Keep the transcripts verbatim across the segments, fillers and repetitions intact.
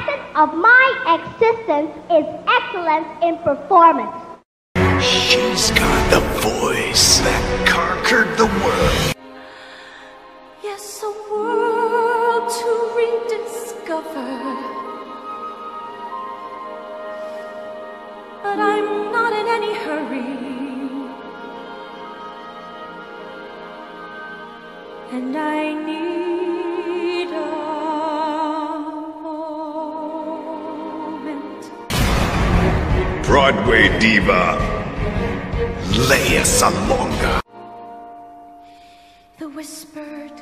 essence of my existence is excellence in performance. She's got the voice that conquered the world. Yes, a world to rediscover. But I'm not in any hurry. And I need a moment. Broadway diva, Lea Salonga. The whispered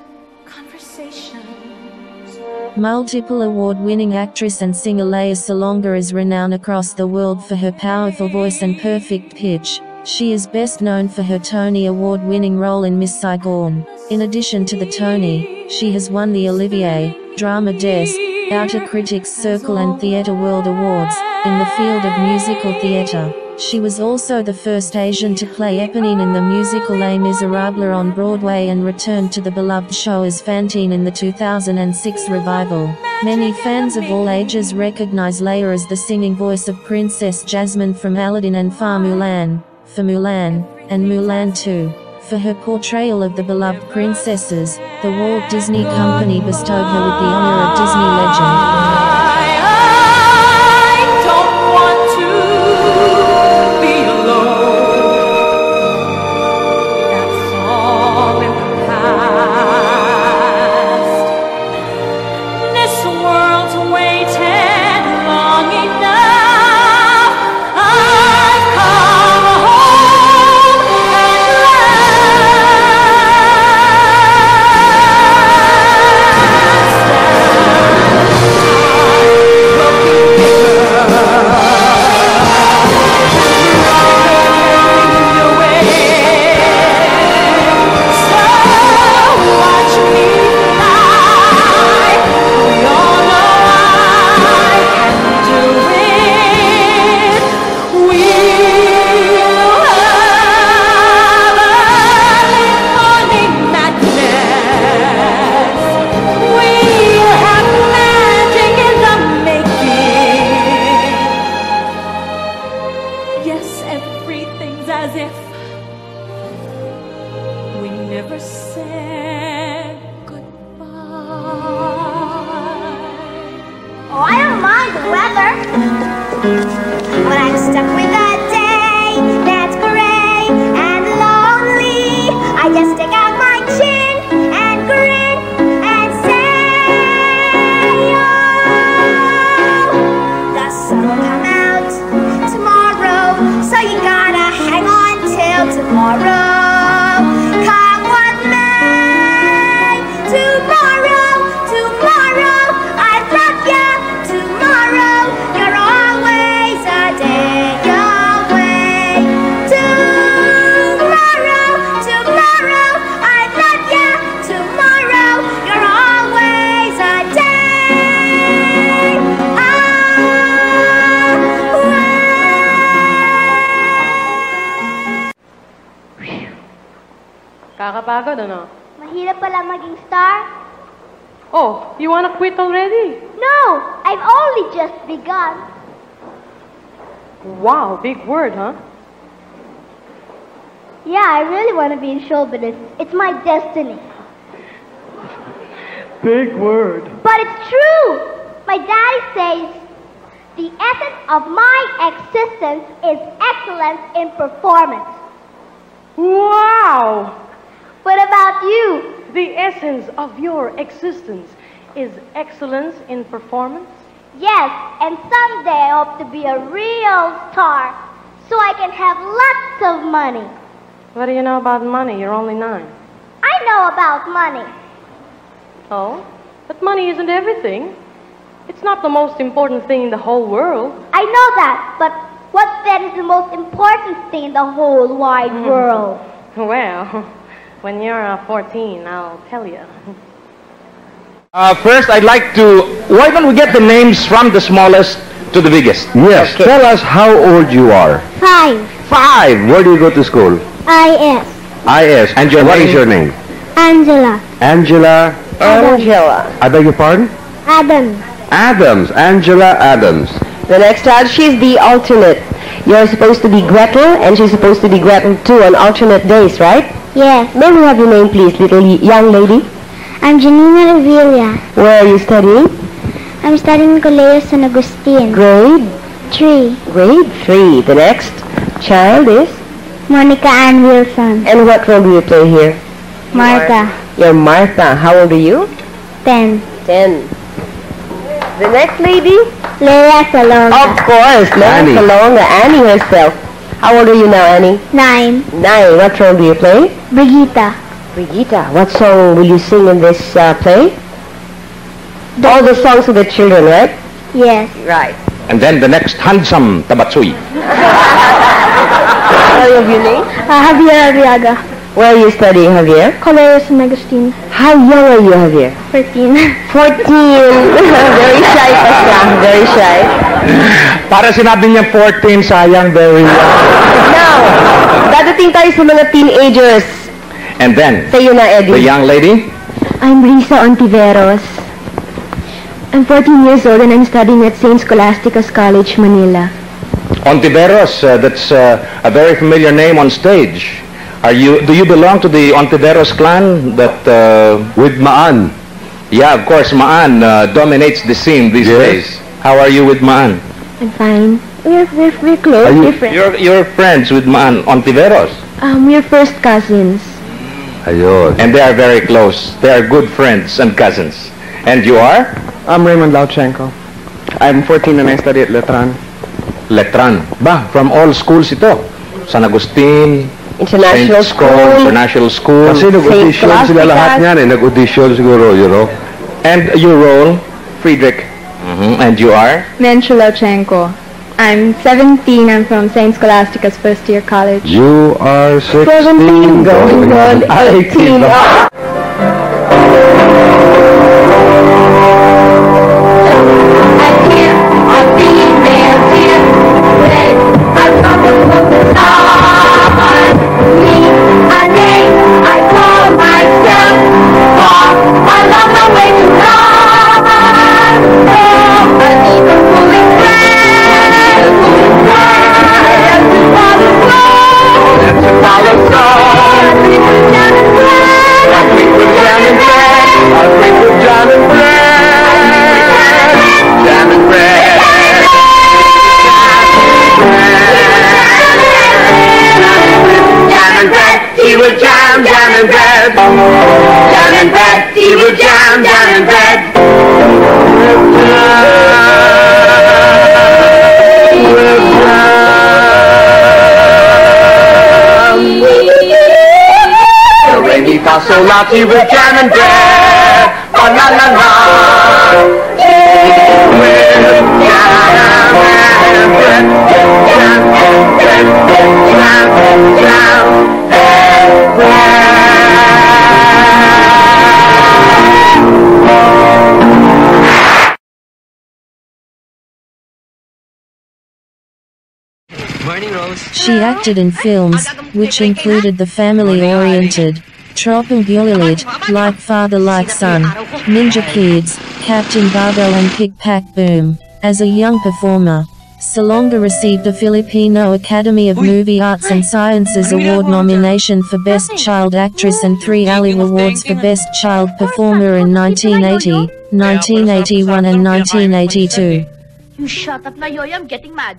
conversations. Multiple award-winning actress and singer Lea Salonga is renowned across the world for her powerful voice and perfect pitch. She is best known for her Tony Award-winning role in Miss Saigon. In addition to the Tony, she has won the Olivier, Drama Desk, Outer Critics Circle and Theatre World Awards. In the field of musical theatre, she was also the first Asian to play Eponine in the musical Les Misérables on Broadway and returned to the beloved show as Fantine in the two thousand six revival. Many fans of all ages recognize Lea as the singing voice of Princess Jasmine from Aladdin and Far Mulan. for Mulan, and Mulan two, for her portrayal of the beloved princesses. The Walt Disney Company bestowed her with the honor of Disney legend. I don't want to be alone. That's all in the past. This world's waited long enough. Ano? Mahirap pala maging star. Oh, you wanna quit already? No, I've only just begun. Wow, big word, huh? Yeah, I really wanna be in show business. It's my destiny. Big word. But it's true. My daddy says, the essence of my existence is excellence in performance. Wow! What about you? The essence of your existence is excellence in performance? Yes, and someday I hope to be a real star so I can have lots of money. What do you know about money? You're only nine. I know about money. Oh, but money isn't everything. It's not the most important thing in the whole world. I know that, but what then is the most important thing in the whole wide world? Well... When you're uh, fourteen, I'll tell you. Uh, first, I'd like to... Why don't we get the names from the smallest to the biggest? Yes. Okay. Tell us how old you are. Five. Five. Where do you go to school? I S. I S. And your, what is your name? Angela. Angela. Angela. Angela. I beg your pardon? Adam. Adams, Angela Adams. The next child, she's the alternate. You're supposed to be Gretel, and she's supposed to be Gretel too on alternate days, right? Yes. May we have your name, please, little young lady? I'm Janina Revilla. Where are you studying? I'm studying in Colegio San Agustin. Grade? Three. Grade three. The next child is? Monica Ann Wilson. And what role do you play here? Martha. You're Martha. How old are you? Ten. Ten. The next lady? Lea Salonga. Of course, Lea Salonga. Annie herself. How old are you now, Annie? Nine. Nine. What role do you play? Brigitta. Brigitta. What song will you sing in this uh, play? The All the songs of the children, right? Yes. Right. And then the next, handsome Tabatsui. How are you name? Uh, Javier Arriaga. Where are you studying, Javier? Colegio San Agustin. How young are you, Javier? Fourteen. Fourteen. Very shy, Pasha. Very shy. Para sinabi niya fourteen, sayang, very young. Now, dadating tayo sa mga teenagers. And then, sa'yo na, Eddie. The young lady? I'm Risa Ontiveros. I'm fourteen years old and I'm studying at Saint Scholastica's College, Manila. Ontiveros, uh, that's uh, a very familiar name on stage. Are you? Do you belong to the Ontiveros clan that... Uh, with Maan? Yeah, of course, Maan uh, dominates the scene these yes. days. How are you with Maan? I'm fine. We're, we're, we're close. You, we're friends. You're, you're friends with Maan Ontiveros? Um, we're first cousins. Ayos. And they are very close. They are good friends and cousins. And you are? I'm Raymond Lauchenko. I'm fourteen and I study at Letran. Letran. Bah, from all schools ito. San Agustin, International Saint School, School, International School. Kasi nag-audition sila lahat niyan eh. Nag-audition siguro, you know. And your role? Friedrich. Mm-hmm. And you are? Menshu Lauchenko. I'm seventeen. I'm from Saint Scholastica's first year college. You are sixteen. seventeen going on eighteen. So naughty with jam and bread, oh la la la, with jam and bread, jam and bread, jam and jam and bread. Morning, Rose. She acted in films, which included the family-oriented Tropic Bullet, Like Father Like Son, Ninja Kids, Captain Barbo and Pick Pack Boom. As a young performer, Salonga received a Filipino Academy of Movie Arts and Sciences Award nomination for Best Child Actress and three A L I W Awards for Best Child Performer in nineteen eighty, nineteen eighty-one and nineteen eighty-two. You shut up, Nayoya, I'm getting mad.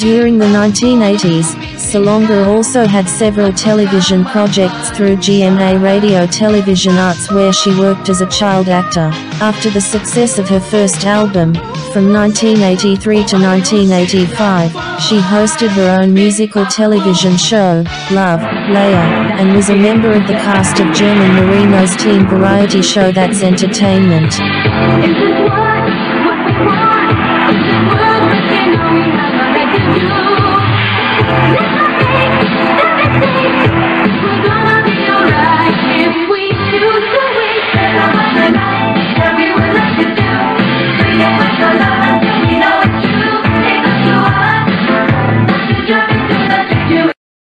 During the nineteen eighties, Salonga also had several television projects through G M A Radio Television Arts where she worked as a child actor. After the success of her first album, from nineteen eighty-three to nineteen eighty-five, she hosted her own musical television show, Love, Lea, and was a member of the cast of German Marino's teen variety show That's Entertainment.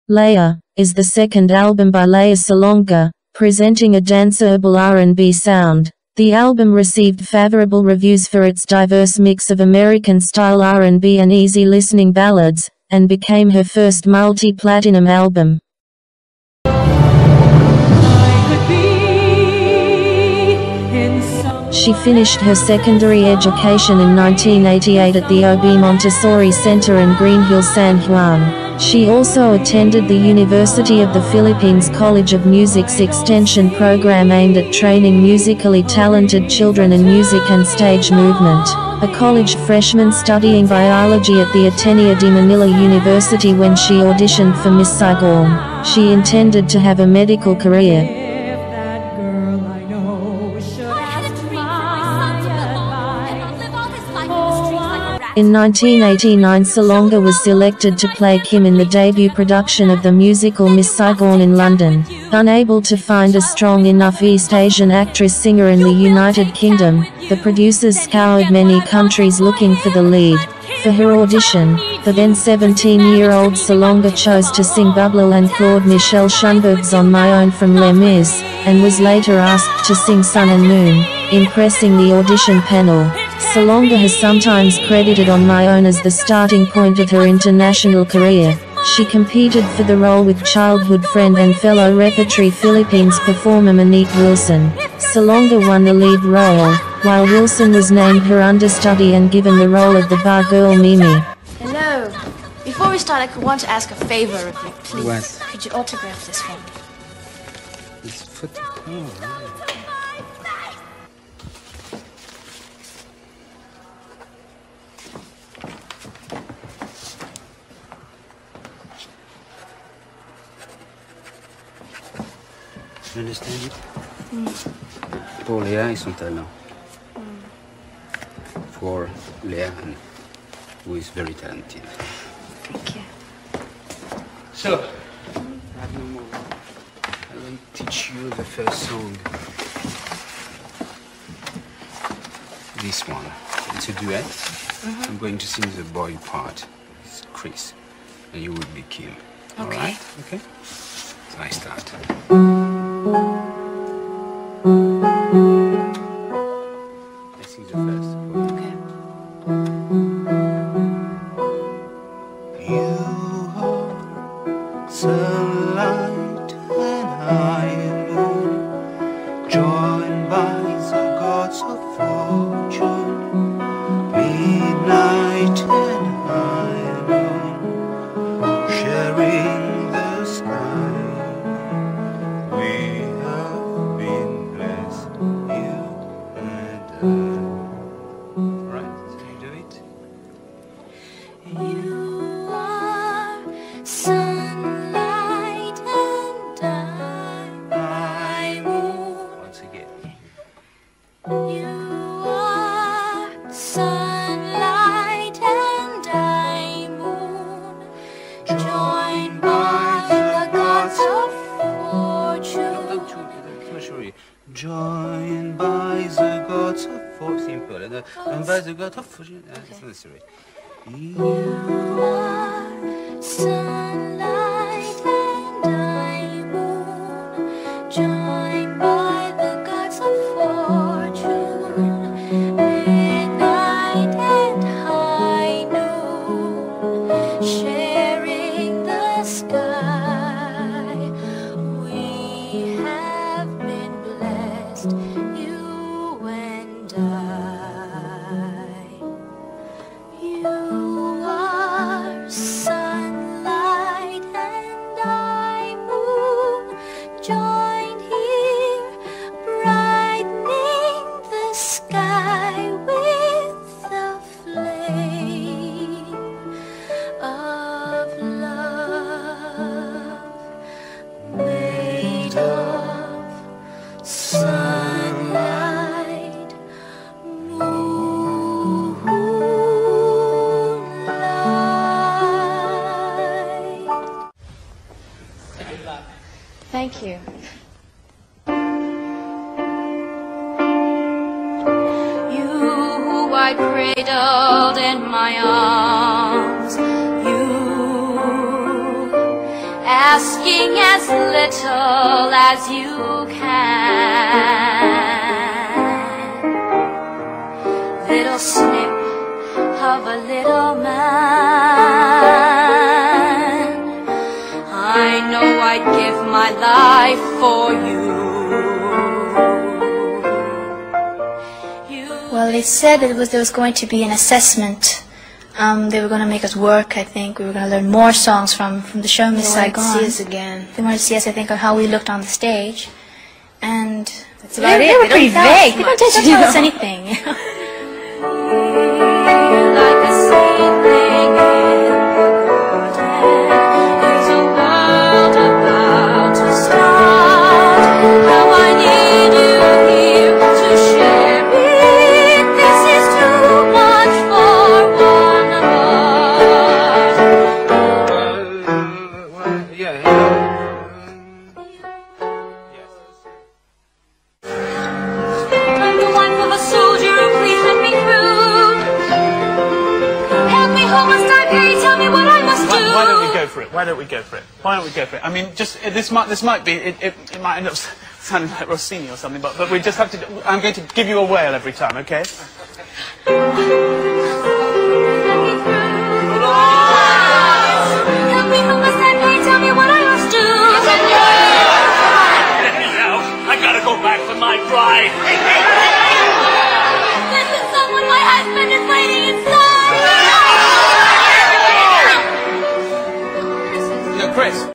Lea is the second album by Lea Salonga, presenting a danceable R and B sound. The album received favorable reviews for its diverse mix of American-style R and B and easy-listening ballads, and became her first multi-platinum album. She finished her secondary education in nineteen eighty-eight at the O B Montessori Center in Greenhill, San Juan. She also attended the University of the Philippines College of Music's extension program aimed at training musically talented children in music and stage movement. A college freshman studying biology at the Ateneo de Manila University, when she auditioned for Miss Saigon, she intended to have a medical career. In nineteen eighty-nine, Salonga was selected to play Kim in the debut production of the musical Miss Saigon in London. Unable to find a strong enough East Asian actress-singer in the United Kingdom, the producers scoured many countries looking for the lead. For her audition, the then seventeen-year-old Salonga chose to sing Boublil and Claude-Michel Schönberg's On My Own from Les Mis, and was later asked to sing Sun and Moon, impressing the audition panel. Salonga has sometimes credited On My Own as the starting point of her international career. She competed for the role with childhood friend and fellow repertory Philippines performer Monique Wilson. Salonga won the lead role, while Wilson was named her understudy and given the role of the bar girl Mimi. Hello. Before we start, I could want to ask a favor of you, please. What? Could you autograph this one? This foot. Oh. You understand it? Mm. Pour Lea is son talent. Mm. For Lea, who is very talented. Thank you. So, I have no more. I will teach you the first song. This one. It's a duet. Mm-hmm. I'm going to sing the boy part. It's Chris. And you will be Kim. Okay. All right? Okay? So I start. I see the first. Okay. You are sunlight and I am moon, joined by the gods of fortune. Midnight and I am moon, sharing the sky. Joined by the gods of fortune. Simple. And, uh, and by the gods of fortune. Uh, okay. It's necessary. You are sunlight and I moon. Joined by the gods of fortune. Midnight and high noon. Sharing the sky. We have. You and I, you are sunlight and I moon, joined here, brightening the sky with the flame of love, made of sun. Thank you. You who I cradled in my arms, you asking as little as you can. Little snip of a little man, I know I'd give my life for you. you Well, they said it was there was going to be an assessment. Um, they were going to make us work, I think. We were going to learn more songs from, from the show Miss Saigon. They wanted to see us again. They wanted to see us, I think, on how we looked on the stage. And that's about they, it. They were they pretty vague. They don't tell you us know. anything. I mean, just this might this might be it. It, it might end up sounding like Rossini or something, but but we just have to. I'm going to give you a wail every time, okay? Now I gotta go back for my bride. Listen, someone, my husband is waiting inside. No, Chris.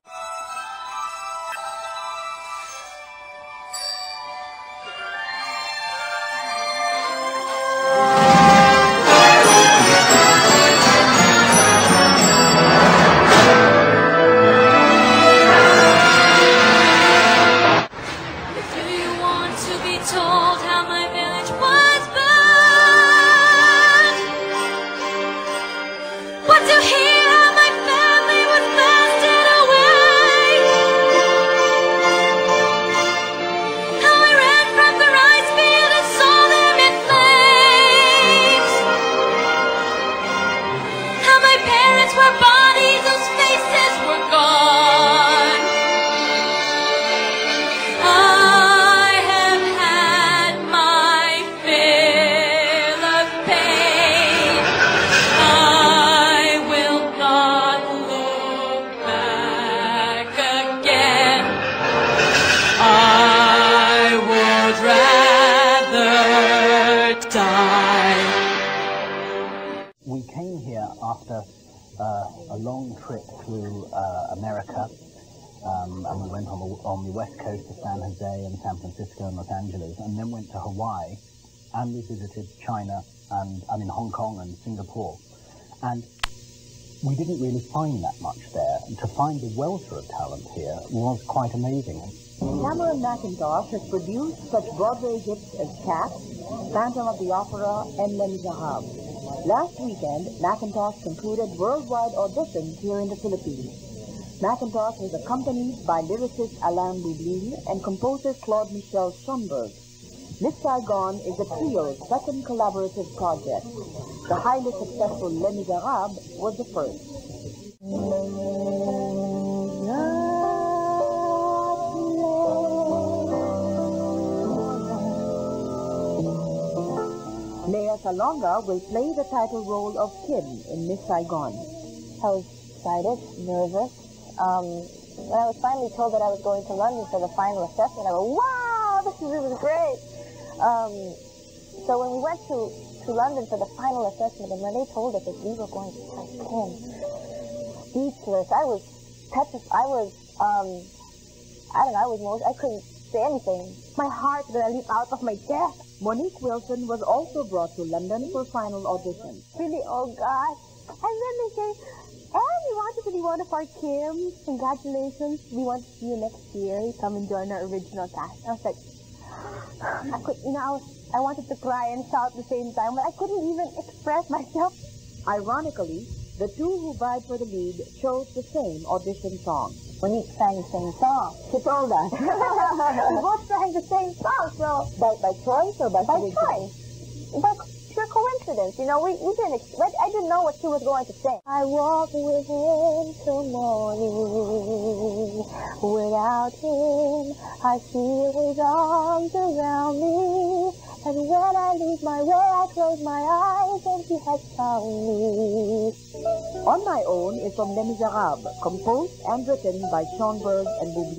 Visited China and I mean Hong Kong and Singapore, and we didn't really find that much there. And to find the welter of talent here was quite amazing. Cameron Mackintosh has produced such Broadway hits as Cat, Phantom of the Opera, and Les Misérables. Last weekend, Mackintosh concluded worldwide auditions here in the Philippines. Mackintosh was accompanied by lyricist Alain Boublil and composer Claude-Michel Schönberg. Miss Saigon is the trio's second collaborative project. The highly successful Les Misérables was the first. Lea Salonga will play the title role of Kim in Miss Saigon. I was excited, nervous. Um, when I was finally told that I was going to London for the final assessment, I went, wow, this is really great. Um, so when we went to, to London for the final assessment, and when they told us that we were going to play Kim, speechless, I was petrified, I was, um, I don't know, I was most, I couldn't say anything. My heart would leap out of my chest. Monique Wilson was also brought to London for final audition. Really, oh gosh. And then they say, oh, we want you to be one of our Kims. Congratulations, we want to see you next year. Come and join our original cast. I was like, I could, you know, I, was, I wanted to cry and shout at the same time, but I couldn't even express myself. Ironically, the two who vied for the lead chose the same audition song. When you sang the same song, she told us. We both sang the same song, so by, by choice or by, by choice? By pure coincidence. You know, we, we didn't, I didn't know what she was going to sing. I walk with him till morning. Without him, I feel his arms around me. And when I lose my way, I close my eyes, and he has found me. On My Own is from Les Misérables, composed and written by Schönberg and Boublil.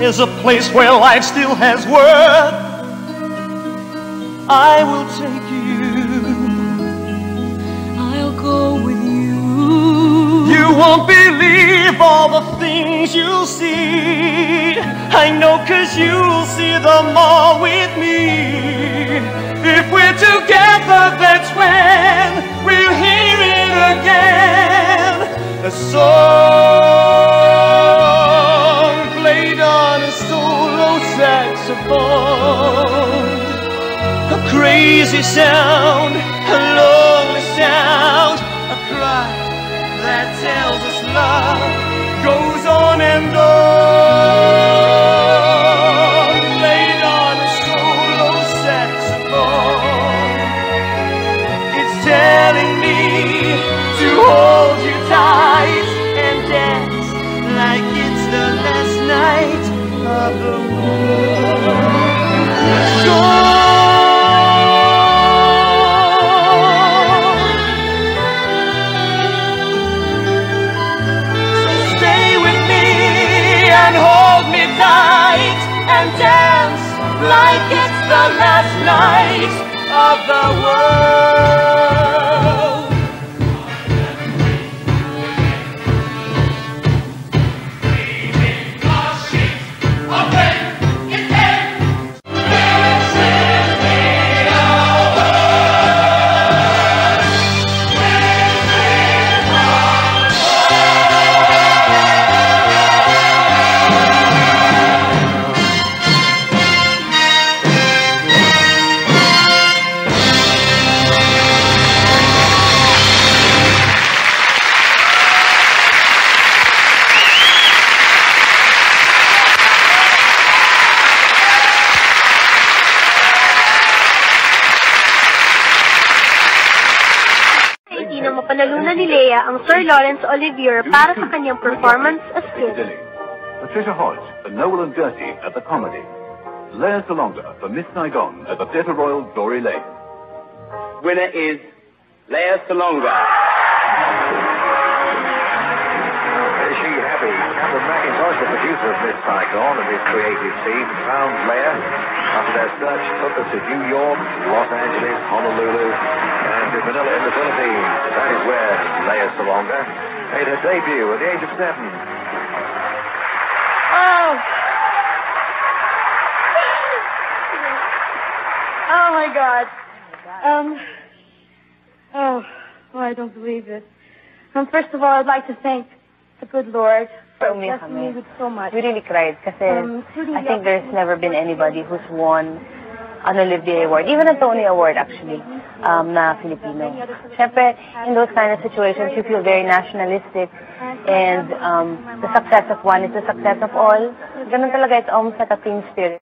There's a place where life still has worth. I will take you. I'll go with you. You won't believe all the things you'll see. I know, cause you'll see them all with me. If we're together, that's when we'll hear it again. The song played on a solo saxophone, a crazy sound, a lonely sound, a cry that tells us love goes on and on. Played on a solo saxophone, it's telling me to hold you tight and dance like it's the last night of the world. Sure. the last light of the world. We've been washing away in death. We'll celebrate our world. We'll celebrate our world. Hindi na mapanalunan ni Lea ang Sir Lawrence Olivier para sa kanyang performance as Kid. Patricia Hodge for Noel and Gertie at the Comedy. Lea Salonga for Miss Saigon at the Theatre Royal Glory Lane. Winner is Lea Salonga. Is she happy? Cameron Mackintosh, the producer of Miss Saigon and his creative team, found Lea after their search took us to New York, Los Angeles, Honolulu, and to Manila in the Philippines. That is where Lea Salonga made her debut at the age of seven. Oh. Oh, my God. Um, oh, well, I don't believe this. Um, first of all, I'd like to thank the good Lord for blessing me with so much. We really cried because um, I think there's never been anybody who's won an Olivier Award, even a Tony Award, actually, um, na Filipino. Siyempre, in those kind of situations, you feel very nationalistic, and um, the success of one is the success of all. Ganun talaga, it's almost like a team spirit.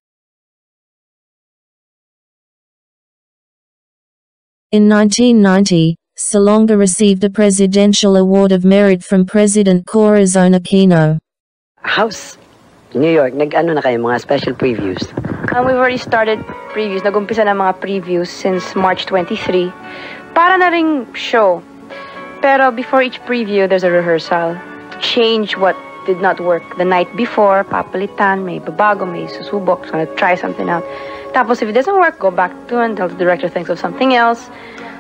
In nineteen ninety, Salonga received a Presidential Award of Merit from President Corazon Aquino. House, New York, nag-ano na kayo, mga special previews? Um, we've already started previews. Nagumpisa na mga previews since March twenty-third. Para na ring show. Pero before each preview, there's a rehearsal. Change what did not work the night before. Papalitan, may babago, may susubok. Gonna try something out. Tapos if it doesn't work, go back to and tell the director thanks of something else.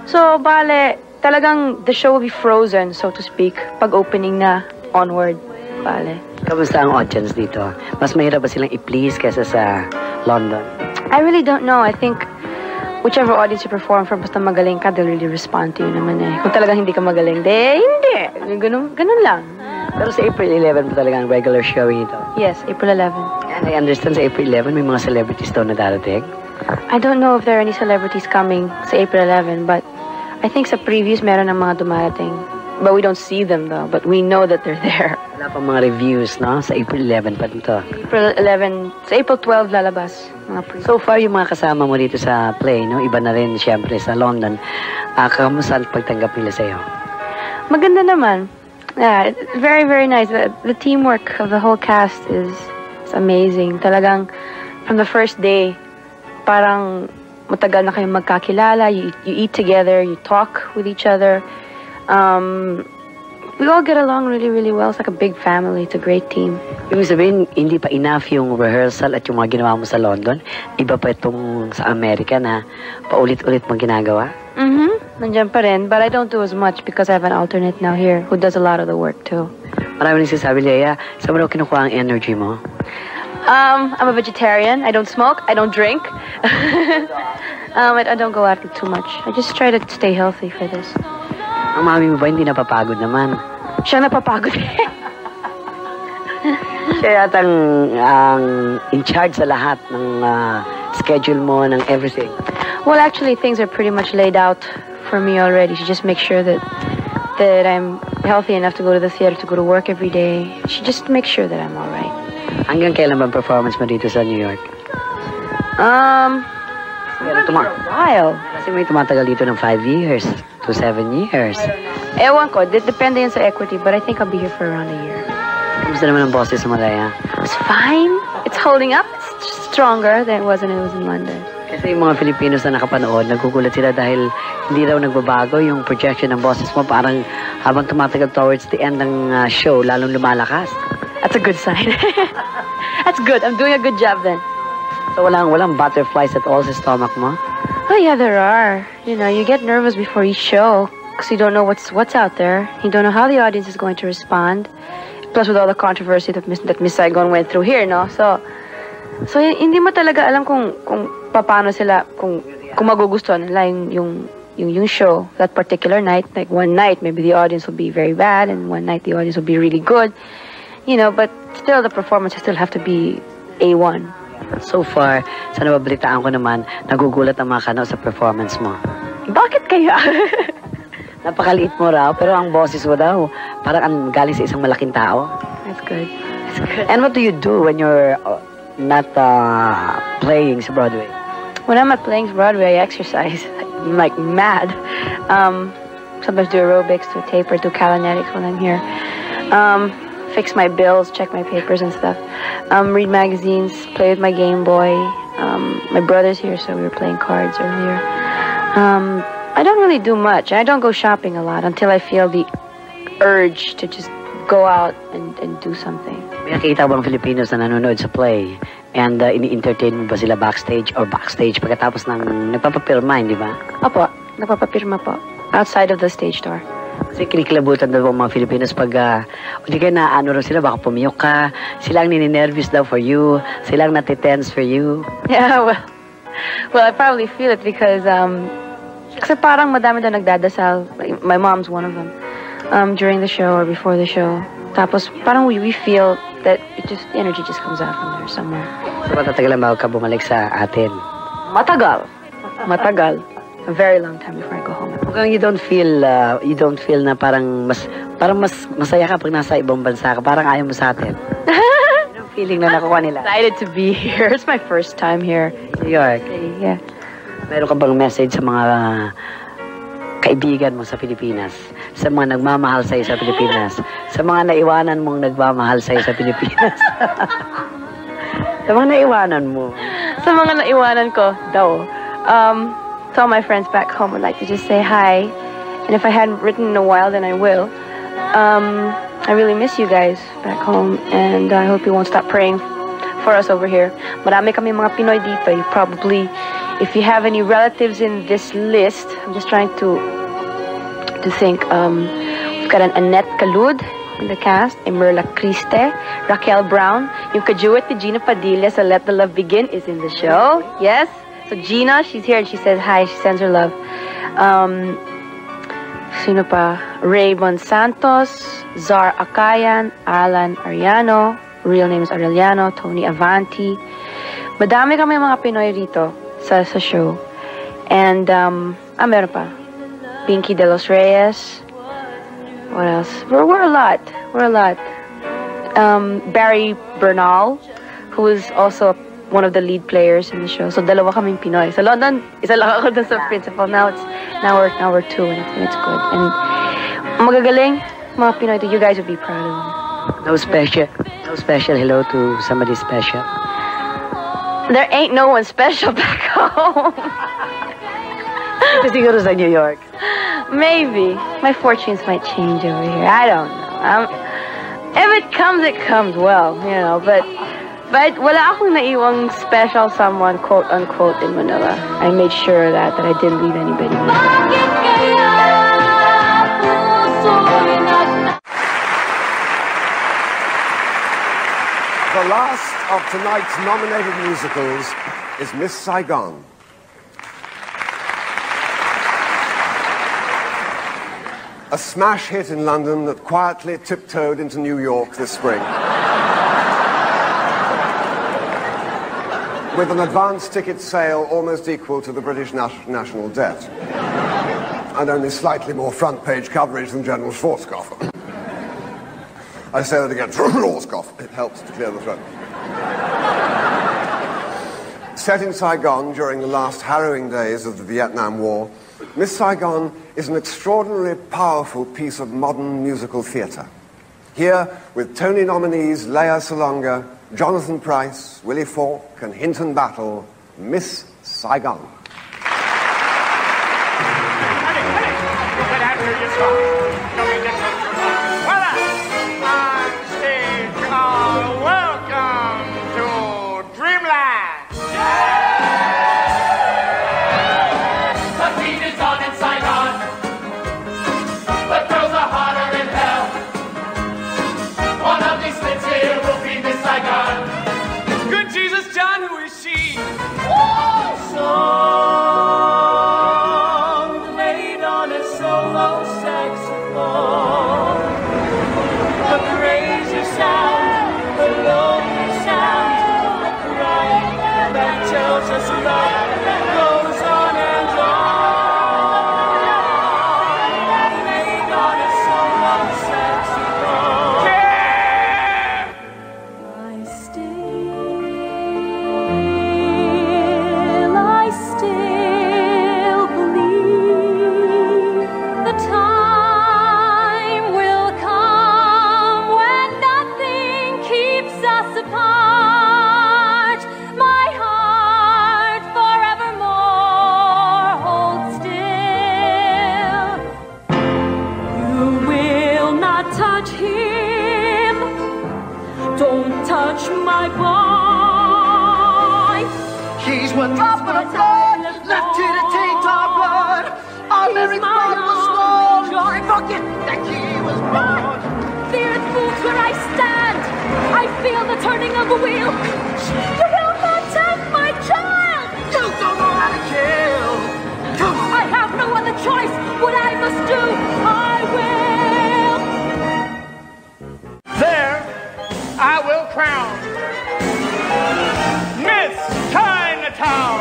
So, bale, talagang the show will be frozen, so to speak. Pag-opening na, onward, bale. Kamusta ang audience dito? Mas mahirap ba silang i-please kesa sa London? I really don't know. I think whichever audience you perform for, basta magaling ka, they'll really respond to you naman eh. Kung talagang hindi ka magaling, de, hindi. Ganun, ganun lang. Pero sa April eleventh po talaga ang regular showing ito? Yes, April eleventh. And I understand sa April eleventh may mga celebrities daw na darating? I don't know if there are any celebrities coming sa April eleventh, but I think sa previews meron ang mga dumarating. But we don't see them though, but we know that they're there. Wala pa mga reviews, no? Sa April eleventh pa ito. April eleventh, sa April twelfth lalabas. So far, yung mga kasama mo dito sa play, no? Iba na rin, siyempre, sa London. Uh, Kamusta ang pagtanggap nila sa'yo? Maganda naman. Yeah, it's very, very nice. The, the teamwork of the whole cast is amazing. Talagang, from the first day, parang matagal na kayong magkakilala. You, you eat together, you talk with each other. Um, we all get along really, really well. It's like a big family. It's a great team. Ibig sabihin, hindi pa enough yung rehearsal at yung mga ginawa mo sa London. Iba pa itong sa Amerika na paulit-ulit mong ginagawa. Mm-hmm. Nandiyan pa rin. But I don't do as much because I have an alternate now here who does a lot of the work too. Maraming nagsasabi, Lea, saan mo daw kinukuha ang energy mo? Um, I'm a vegetarian. I don't smoke. I don't drink. um, I, I don't go out too much. I just try to stay healthy for this. Ang mami mo ba hindi napapagod naman? Siya napapagod eh. Siya yatang um, in charge sa lahat ng uh, schedule mo, ng everything. Well, actually, things are pretty much laid out for me already. She just makes sure that that I'm healthy enough to go to the theater, to go to work every day. She just makes sure that I'm all right. Hanggang kailan bang performance mo dito sa New York? Um, Pero tuma- for a while. Kasi may tumatagal dito ng five years. To seven years. Ewan ko, depende yun sa equity, but I think I'll be here for around a year. Kamusta naman ang boses sa Malaya? It's fine. It's holding up. It's stronger than it was when it was in London. Kasi yung mga Filipinos na nakapanood, nagugulat sila dahil hindi raw nagbabago yung projection ng boses mo. Parang habang tumatagal towards the end ng uh, show, lalong lumalakas. That's a good sign. That's good. I'm doing a good job then. So walang, walang butterflies at all sa stomach mo? Oh, yeah, there are. You know, you get nervous before each show because you don't know what's, what's out there. You don't know how the audience is going to respond. Plus, with all the controversy that Miss, that Miss Saigon went through here, no? So, so hindi mo talaga alam kung, kung paano sila, kung, kung magugustuhan nila yung, yung, yung, yung show that particular night. Like, one night, maybe the audience will be very bad, and one night the audience will be really good. You know, but still, the performances still have to be A one. So far, sa nababalitaan ko naman, nagugulat ang mga kano sa performance mo. Bakit kaya? Napakaliit mo raw, pero ang boses mo daw, parang ang galing sa isang malaking tao. That's good. That's good. And what do you do when you're not uh, playing sa Broadway? When I'm not playing Broadway, I exercise. I'm like mad. Um, sometimes do aerobics, do taper, do calinetics when I'm here. Um... Fix my bills, check my papers and stuff. Um, read magazines, play with my Game Boy. Um, my brother's here, so we were playing cards earlier. Um, I don't really do much. I don't go shopping a lot until I feel the urge to just go out and, and do something. May nakita bang Filipinos na nanonood sa play? And uh, ini-entertain mo ba sila backstage or backstage pagkatapos ng nagpapapirma, di ba? Opo, nagpapapirma po. Outside of the stage door. Kasi kinikilabutan daw mga Filipinos pag uh, hindi kayo naaano rin sila, baka pumiyok ka. Sila ang nininervous daw for you. Sila ang natitense for you. Yeah, well, well, I probably feel it because, um, kasi parang madami daw nagdadasal. My mom's one of them. Um, during the show or before the show. Tapos parang we, we feel that it just, the energy just comes out from there somewhere. So matatagal lang bago ka bumalik sa atin? Matagal. Matagal. A very long time before I go home. Mukhang you don't feel, uh, you don't feel na parang mas, parang mas masaya ka pag nasa ibang bansa ka. Parang ayaw mo sa atin. Anong feeling na nakuha nila? I'm excited to be here. It's my first time here. New York. Yeah. Meron ka bang message sa mga kaibigan mo sa Pilipinas? Sa mga nagmamahal sa'yo sa Pilipinas? Sa mga naiwanan mong nagmamahal sa'yo sa Pilipinas? Sa mga naiwanan mo? Sa mga naiwanan ko daw. Um... So all my friends back home would like to just say hi. And if I hadn't written in a while, then I will. Um, I really miss you guys back home. And I hope you won't stop praying for us over here. Marami kami mga Pinoy dito. You probably, if you have any relatives in this list, I'm just trying to to think. Um, we've got an Annette Kalud in the cast, Emerla Criste, Raquel Brown. Yung kajuwit ni Gina Padilla, so Let the Love Begin is in the show. Yes. So Gina, she's here and she says hi, she sends her love. Um, sino pa? Ray Monsantos, Zar Akayan, Alan Ariano, real name is Aureliano, Tony Avanti. Madami kami mga Pinoy dito sa, sa show. And, um, ah, meron pa. Pinky De Los Reyes. What else? We're, we're a lot. We're a lot. Um, Barry Bernal, who is also a one of the lead players in the show. So, dalawa kaming Pinoy. So, London, isa lang ako dun sa principal. Now, it's, now, we're, now we're two, and it's, and it's good. And magagaling, mga Pinoy, you guys would be proud of them. No special, no special hello to somebody special. There ain't no one special back home. Ito siguro sa New York. Maybe. My fortunes might change over here. I don't know. I'm, if it comes, it comes well, you know, but... But wala akong naiwang special someone, quote unquote, in Manila. I made sure that that I didn't leave anybody. The last of tonight's nominated musicals is Miss Saigon. A smash hit in London that quietly tiptoed into New York this spring. With an advance ticket sale almost equal to the British national debt. And only slightly more front page coverage than General Schwarzkopf. I say that again, Schwarzkopf. It helps to clear the throat. Set in Saigon during the last harrowing days of the Vietnam War, Miss Saigon is an extraordinarily powerful piece of modern musical theatre. Here, with Tony nominees Lea Salonga, Jonathan Pryce, Willy Falk, and Hinton Battle, Miss Saigon. Voila! On stage, welcome to Dreamland! touch him. Don't touch my boy. He's one drop of blood left here to taint our blood. Our lyric blood was sworn. I forget that he was born. Feareth fools where I stand. I feel the turning of the wheel. You will not take my child. You don't know how to kill. Come on. I have no other choice. What I must do, I will. There, I will crown Miss Chinatown.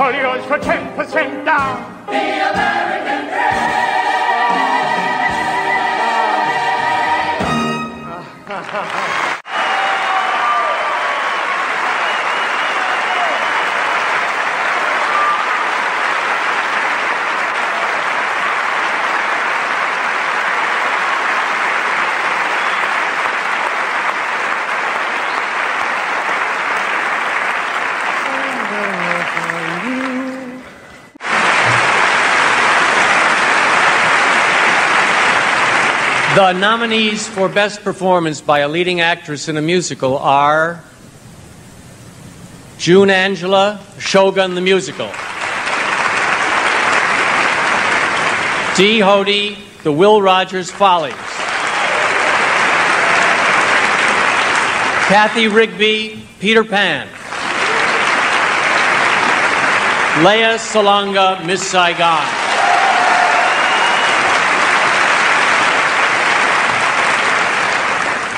Polio is for ten percent down. The American The nominees for Best Performance by a Leading Actress in a Musical are June Angela, Shogun the Musical; Dee Hodey, The Will Rogers Follies; Kathy Rigby, Peter Pan; Lea Salonga, Miss Saigon.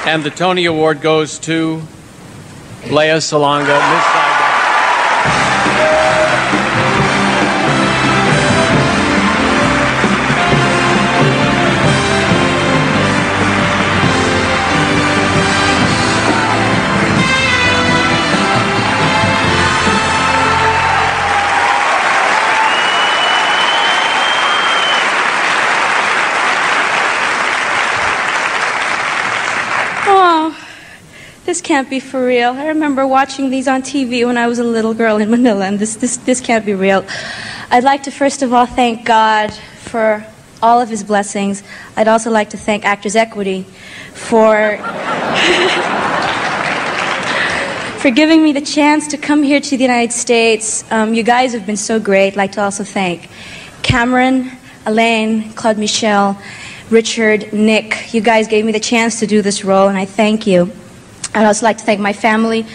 And the Tony Award goes to Lea Salonga, Miss Saigon. This can't be for real. I remember watching these on T V when I was a little girl in Manila, and this, this, this can't be real. I'd like to first of all thank God for all of his blessings. I'd also like to thank Actors Equity for, for giving me the chance to come here to the United States. Um, you guys have been so great. I'd like to also thank Cameron, Alain, Claude-Michel, Richard, Nick. You guys gave me the chance to do this role, and I thank you. I'd also like to thank my family,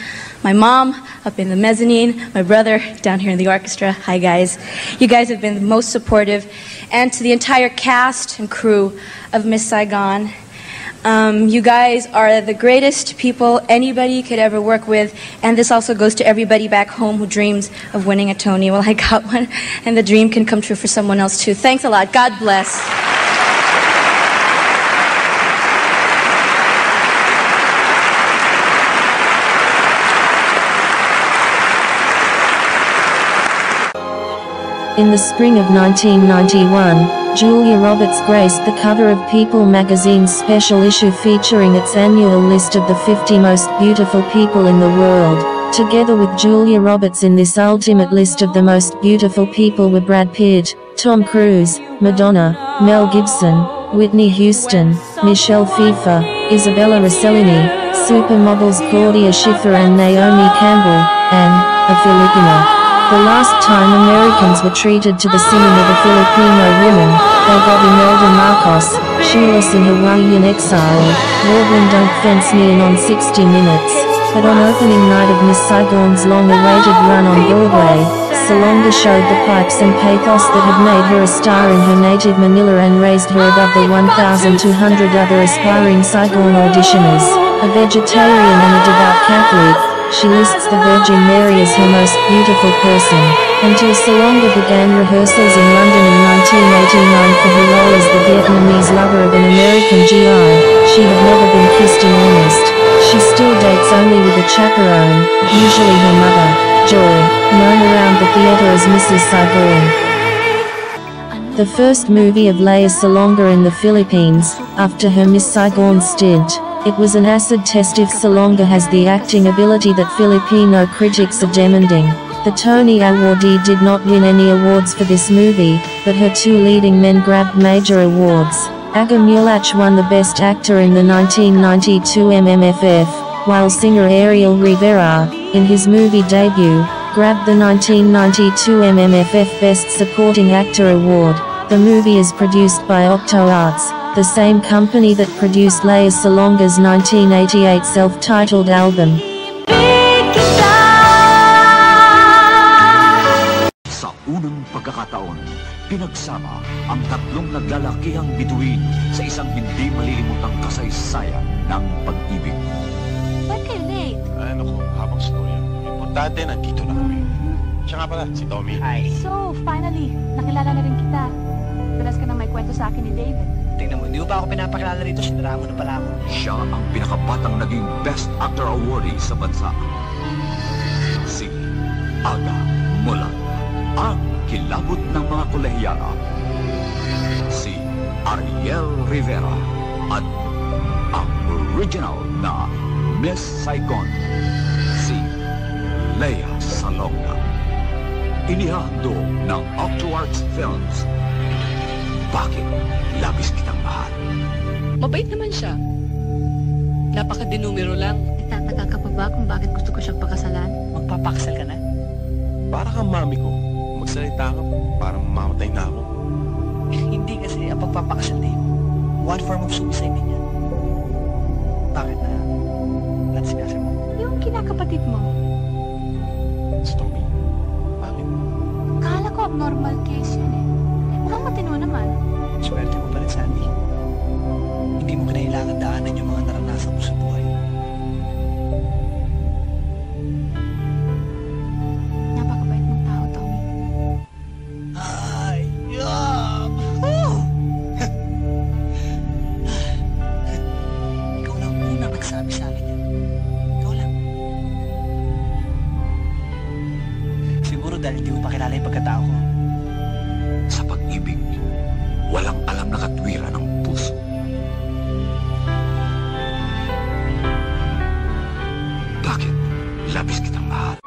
my mom up in the mezzanine, my brother down here in the orchestra. Hi guys. You guys have been the most supportive. And to the entire cast and crew of Miss Saigon. Um, you guys are the greatest people anybody could ever work with. And this also goes to everybody back home who dreams of winning a Tony. Well, I got one, and the dream can come true for someone else too. Thanks a lot. God bless. In the spring of nineteen ninety-one, Julia Roberts graced the cover of People magazine's special issue featuring its annual list of the fifty most beautiful people in the world. Together with Julia Roberts in this ultimate list of the most beautiful people were Brad Pitt, Tom Cruise, Madonna, Mel Gibson, Whitney Houston, Michelle Pfeiffer, Isabella Rossellini, supermodels Claudia Schiffer and Naomi Campbell, and a Filipina. The last time Americans were treated to the singing of a Filipino woman, they got Imelda Marcos, shoeless in Hawaiian exile, warbling dunk fence neon on sixty minutes, but on opening night of Miss Saigon's long-awaited run on Broadway, Salonga showed the pipes and pathos that had made her a star in her native Manila and raised her above the one thousand two hundred other aspiring Saigon auditioners, a vegetarian and a devout Catholic. She lists the Virgin Mary as her most beautiful person, until Salonga began rehearsals in London in nineteen eighty-nine for her role as the Vietnamese lover of an American G I. She had never been kissed in earnest. She still dates only with a chaperone, usually her mother, Joy, known around the theatre as Missus Saigon. The first movie of Lea Salonga in the Philippines, after her Miss Saigon stint, it was an acid test if Salonga has the acting ability that Filipino critics are demanding. The Tony awardee did not win any awards for this movie, but her two leading men grabbed major awards. Aga Muhlach won the Best Actor in the nineteen ninety-two M M F F, while singer Ariel Rivera, in his movie debut, grabbed the nineteen ninety-two M M F F Best Supporting Actor Award. The movie is produced by Octo Arts, the same company that produced Lea Salonga's nineteen eighty-eight self-titled album. Sa unang pagkakataon, pinagsama ang tatlong naglalakihang bituin sa isang hindi malilimutang kasaysayan ng pag-ibig. Ba't kayo late? Ay, naku, habang sino yan. Importante, nandito na kami. Siya nga pala, si Tommy. Hi. So, finally, nakilala na rin kita. Dalas ka na may kwento sa akin ni David. Tingnan mo, hindi mo pa ako pinapakilala rito, sinara mo na pala ako. Siya ang pinakabatang naging Best Actor Awardee sa bansa. Si Aga Muhlach, ang kilabot ng mga kolehiyara. Si Ariel Rivera at ang original na Miss Saigon, si Lea Salonga. Inihando ng Octo Arts Films. Bakit labis kitang mahal? Mabait naman siya. Napakadinumero lang. Itataka ka pa ba kung bakit gusto ko siyang pakasalan? Magpapaksal ka na? Para kang mami ko. Magsalita ka, parang mamatay na ako. Hindi kasi ang pagpapaksal din. What form of suicide niya? Bakit na? Lahat sinasin mo? Yung kinakapatid mo. Story. Bakit? Akala ko abnormal case yun eh. Mukhang matino naman. Swerte mo pa rin, Sandy. Hindi mo kinailangan daanan yung mga naranasan mo sa buhay. Napakabait mong tao, Tommy. Ay! Yeah. Oh. Ikaw lang muna magsabi sa akin yan. Ikaw lang. Siguro dahil hindi mo pakilala yung pagkatao ko. Walang alam na katwira ng puso. Bakit labis kitang mahal?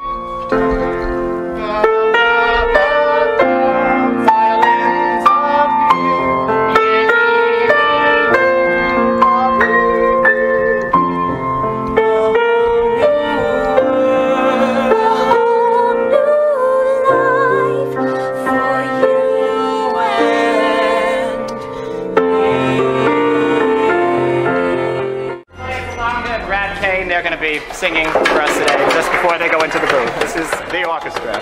Singing for us today, just before they go into the booth. This is the orchestra.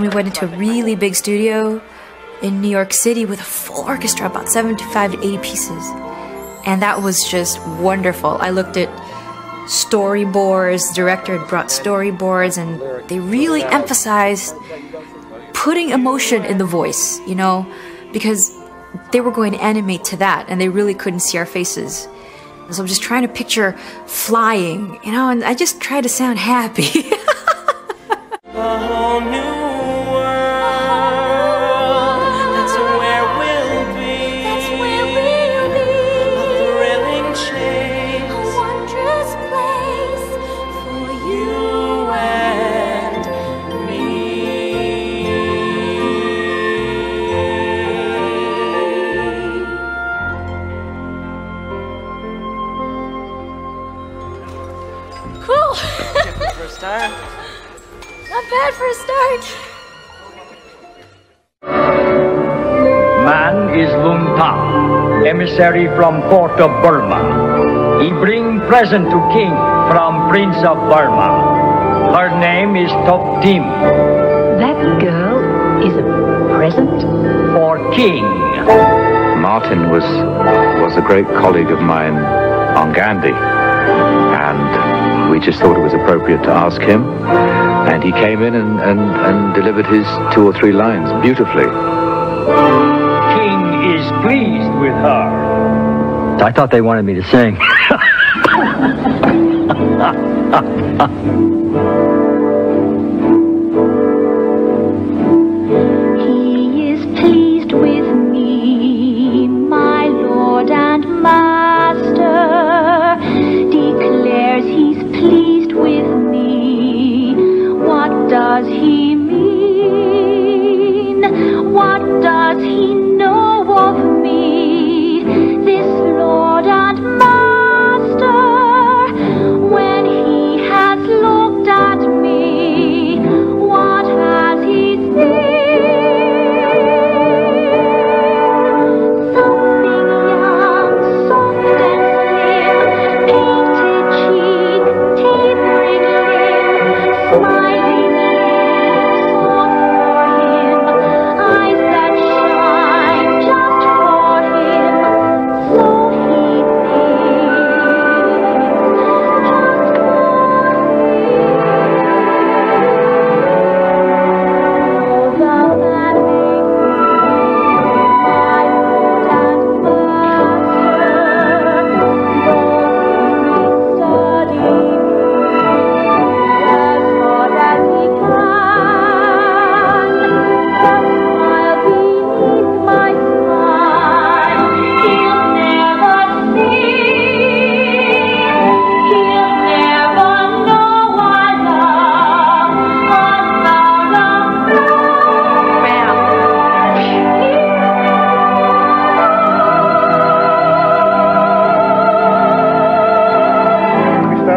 We went into a really big studio in New York City with a full orchestra, about seventy-five to eighty pieces. And that was just wonderful. I looked at storyboards, the director had brought storyboards, and they really emphasized putting emotion in the voice, you know, because they were going to animate to that, and they really couldn't see our faces. So I'm just trying to picture flying, you know, and I just try to sound happy. Emissary from Port of Burma. He bring present to king from Prince of Burma. Her name is Top Tim. That girl is a present for king. Martin was was a great colleague of mine on Gandhi, and we just thought it was appropriate to ask him. And he came in and, and, and delivered his two or three lines beautifully. Is pleased with her. I thought they wanted me to sing. He is pleased with me, my lord and master, declares he's pleased with me. What does he mean? What does he know? Of me, this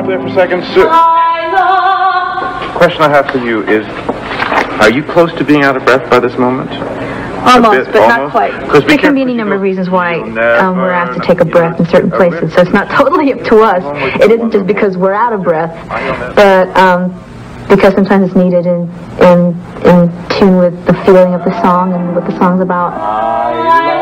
there for a second? So, the question I have for you is, are you close to being out of breath by this moment? Almost, but almost? Not quite. There can be any number of reasons why um, we're asked to take a breath in certain places, so it's not totally up to us. It isn't just because we're out of breath, but um, because sometimes it's needed in, in, in tune with the feeling of the song and what the song's about.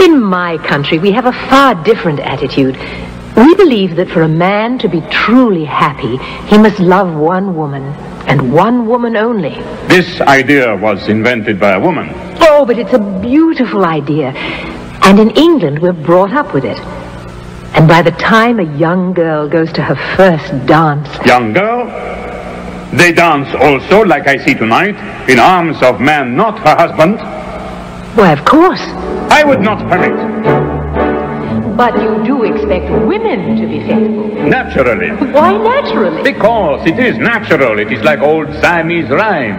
In my country, we have a far different attitude. We believe that for a man to be truly happy, he must love one woman, and one woman only. This idea was invented by a woman. Oh, but it's a beautiful idea. And in England, we're brought up with it. And by the time a young girl goes to her first dance... Young girl? They dance also, like I see tonight, in arms of man, not her husband. Why, of course. I would not permit. But you do expect women to be faithful. Naturally. Why naturally? Because it is natural. It is like old Siamese rhyme.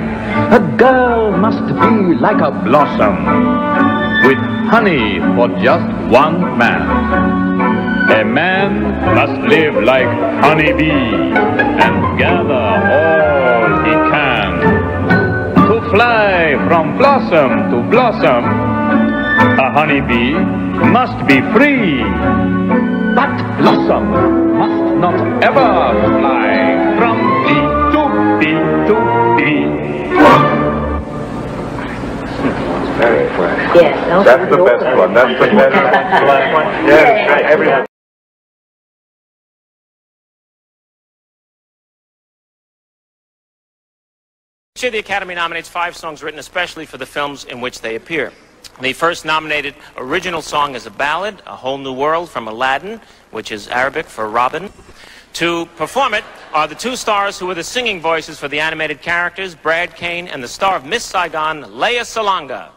A girl must be like a blossom with honey for just one man. A man must live like honeybee and gather all he can. To fly from blossom to blossom, a honeybee must be free, but blossom must not ever fly from bee to bee to bee. Very fresh. Yes, that's the best one. That's the best one. Yes, everyone. Each year, the Academy nominates five songs written especially for the films in which they appear. The first nominated original song is a ballad, A Whole New World from Aladdin, which is Arabic for Robin. To perform it are the two stars who were the singing voices for the animated characters, Brad Kane and the star of Miss Saigon, Lea Salonga.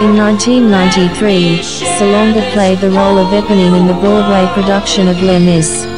In nineteen ninety-three, Salonga played the role of Eponine in the Broadway production of Les Mis.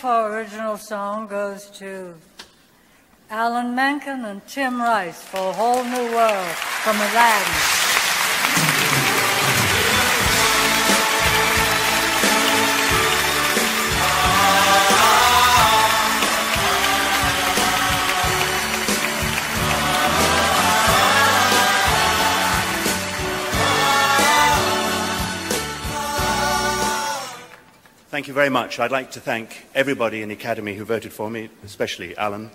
For original song goes to Alan Menken and Tim Rice for A Whole New World from Aladdin. Thank you very much. I'd like to thank everybody in the Academy who voted for me, especially Alan.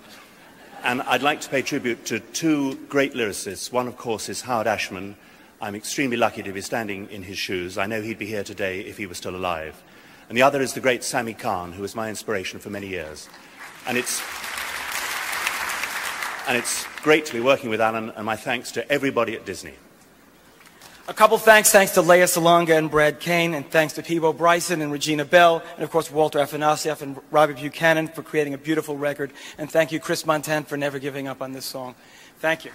And I'd like to pay tribute to two great lyricists. One, of course, is Howard Ashman. I'm extremely lucky to be standing in his shoes. I know he'd be here today if he was still alive. And the other is the great Sami Khan, who was my inspiration for many years. And it's, and it's great to be working with Alan, and my thanks to everybody at Disney. A couple thanks, thanks to Lea Salonga and Brad Kane, and thanks to Peabo Bryson and Regina Bell, and of course Walter Afanasieff and Robert Buchanan for creating a beautiful record, and thank you Chris Montan for never giving up on this song. Thank you.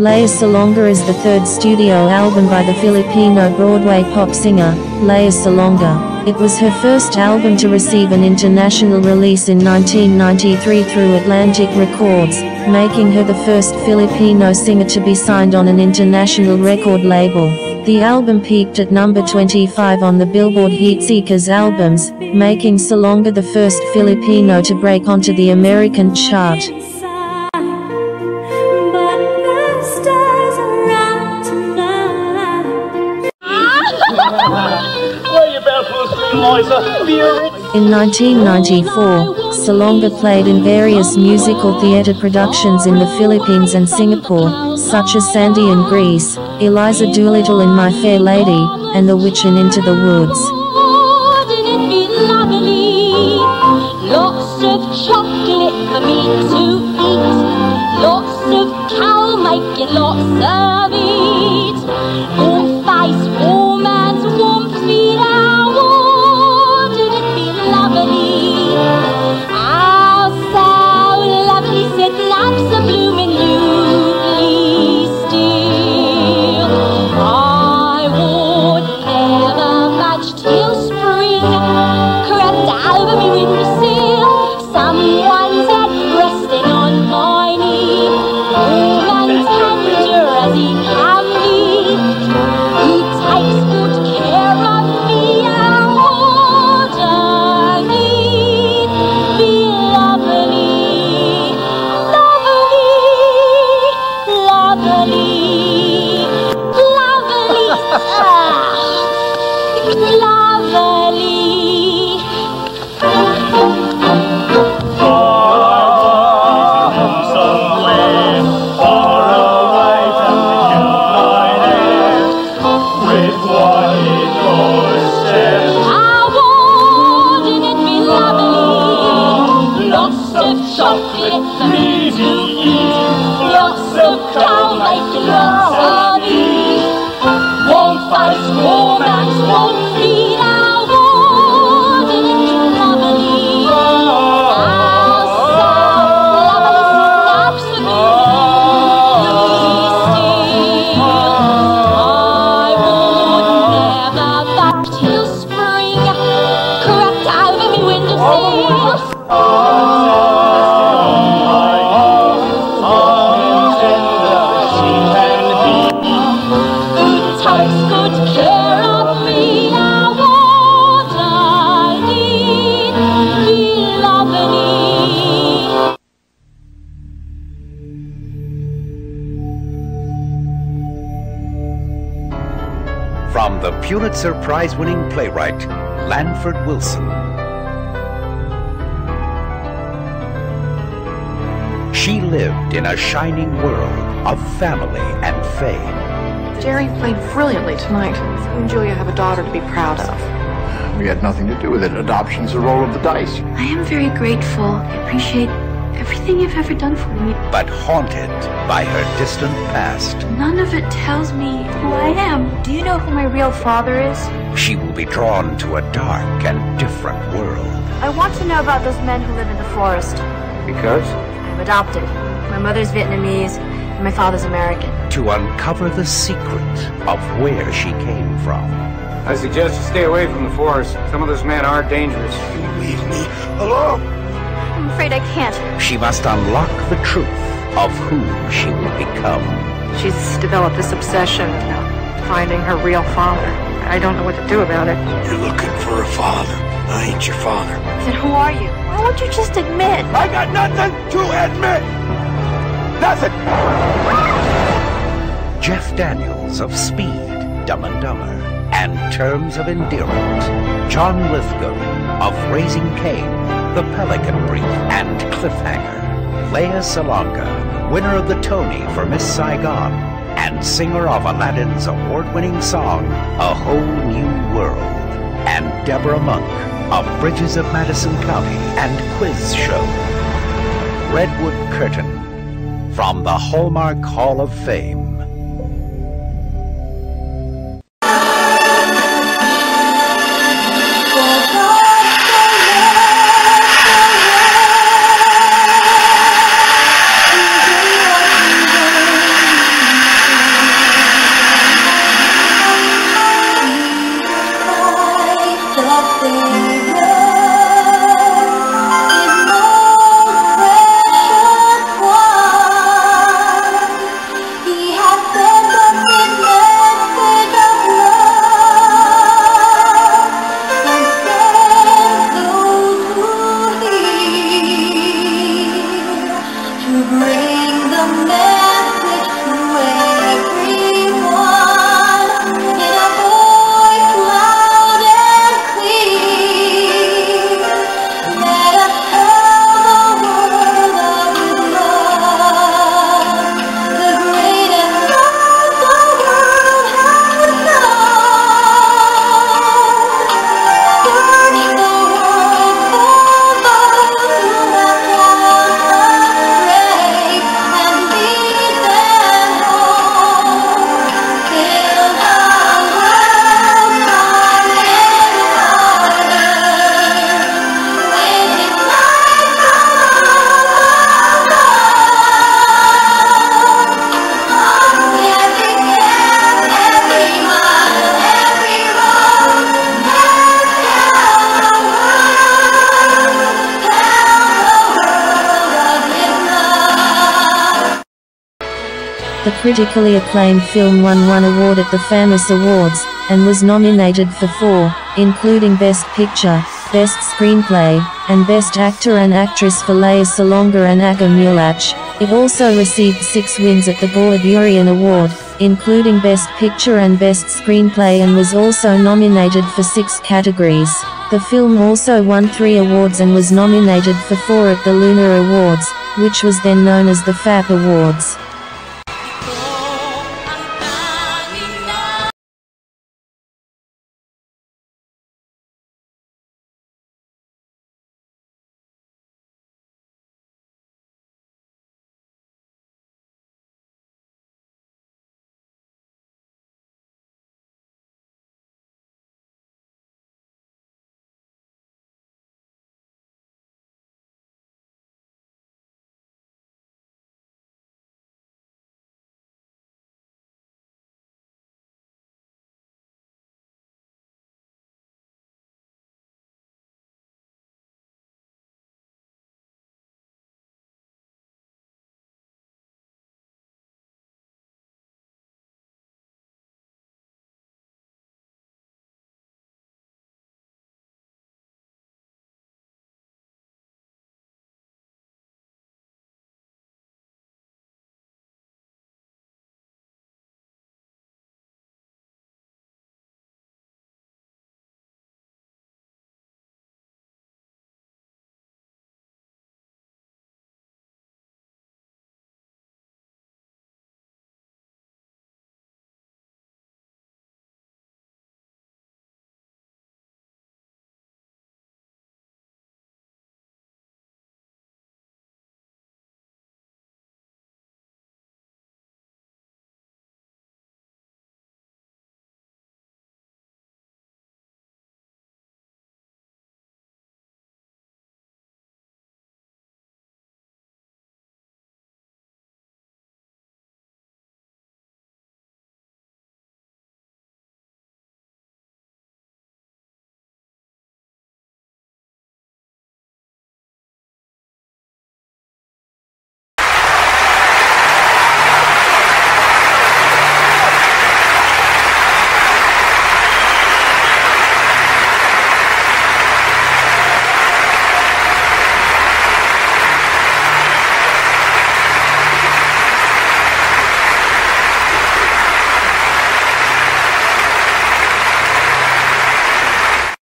Lea Salonga is the third studio album by the Filipino Broadway pop singer, Lea Salonga. It was her first album to receive an international release in nineteen ninety-three through Atlantic Records, making her the first Filipino singer to be signed on an international record label. The album peaked at number twenty-five on the Billboard Heatseekers albums, making Salonga the first Filipino to break onto the American chart. In nineteen ninety-four, Salonga played in various musical theatre productions in the Philippines and Singapore, such as Sandy in Greece, Eliza Doolittle in My Fair Lady, and The Witch in Into the Woods. Lots of chocolate for me to eat. Lots of cow making lots of meat. All face, all man's warm feet out. I would ever match to Pryce good care of me. Now what I need, he loved me. From the Pulitzer Prize-winning playwright Lanford Wilson. She lived in a shining world of family and fame. Jerry played brilliantly tonight. You and Julia have a daughter to be proud of. We had nothing to do with it. Adoption's a roll of the dice. I am very grateful. I appreciate everything you've ever done for me. But haunted by her distant past. None of it tells me who I am. Do you know who my real father is? She will be drawn to a dark and different world. I want to know about those men who live in the forest. Because? Adopted. My mother's Vietnamese and my father's American. To uncover the secret of where she came from. I suggest you stay away from the forest. Some of those men are dangerous. You leave me alone. I'm afraid I can't. She must unlock the truth of who she will become. She's developed this obsession about finding her real father. I don't know what to do about it. You're looking for a father. I ain't your father. Then who are you? Why won't you just admit? I got nothing to admit! Nothing! Ah! Jeff Daniels of Speed, Dumb and Dumber, and Terms of Endearment. John Lithgow of Raising Cain, The Pelican Brief, and Cliffhanger. Lea Salonga, winner of the Tony for Miss Saigon, and singer of Aladdin's award-winning song, A Whole New World. And Deborah Monk of Bridges of Madison County and Quiz Show. Redwood Curtain, from the Hallmark Hall of Fame. Critically acclaimed film won one award at the Famous Awards, and was nominated for four, including Best Picture, Best Screenplay, and Best Actor and Actress for Lea Salonga and Aga Muhlach. It also received six wins at the Gordurian Award, including Best Picture and Best Screenplay, and was also nominated for six categories. The film also won three awards and was nominated for four at the Lunar Awards, which was then known as the F A P Awards.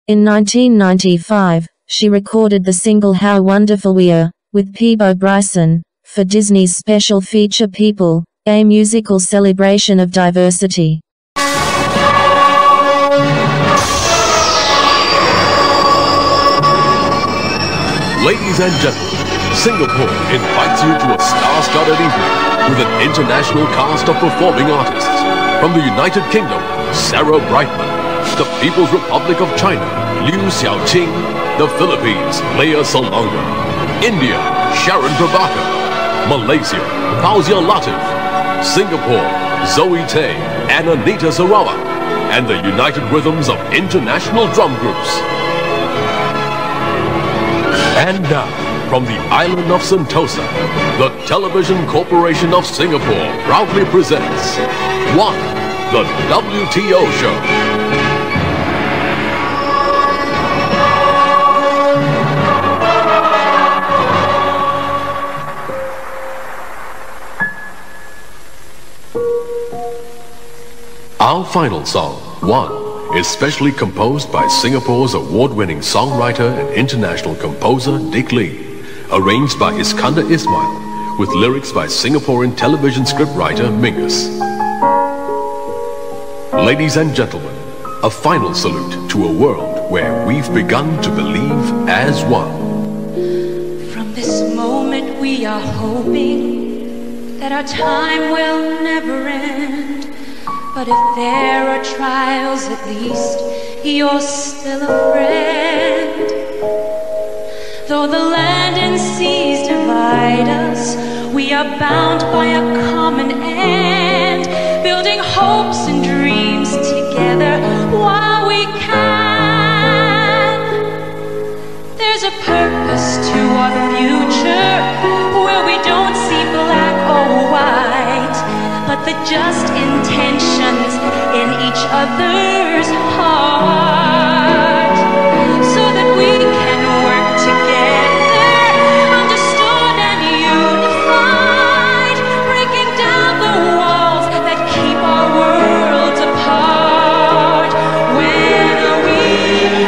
In nineteen ninety-five, she recorded the single How Wonderful We Are, with Peabo Bryson, for Disney's special feature People, a musical celebration of diversity. Ladies and gentlemen, Singapore invites you to a star-studded evening with an international cast of performing artists. From the United Kingdom, Sarah Brightman. The People's Republic of China, Liu Xiaoqing. The Philippines, Lea Salonga. India, Sharon Prabhakar. Malaysia, Fauzia Latif. Singapore, Zoe Tay and Anita Sarawak. And the United Rhythms of International Drum Groups. And now, from the island of Sentosa, the Television Corporation of Singapore proudly presents one, the W T O Show. Our final song, One, is specially composed by Singapore's award-winning songwriter and international composer Dick Lee, arranged by Iskander Ismail, with lyrics by Singaporean television scriptwriter Mingus. Ladies and gentlemen, a final salute to a world where we've begun to believe as one. From this moment we are hoping that our time will never end. But if there are trials, at least you're still a friend. Though the land and seas divide us, we are bound by a common end, building hopes and dreams together while we can. There's a purpose to our future where we don't see black or white, but the just intention in each other's heart, so that we can work together, understood and unified, breaking down the walls that keep our worlds apart. When we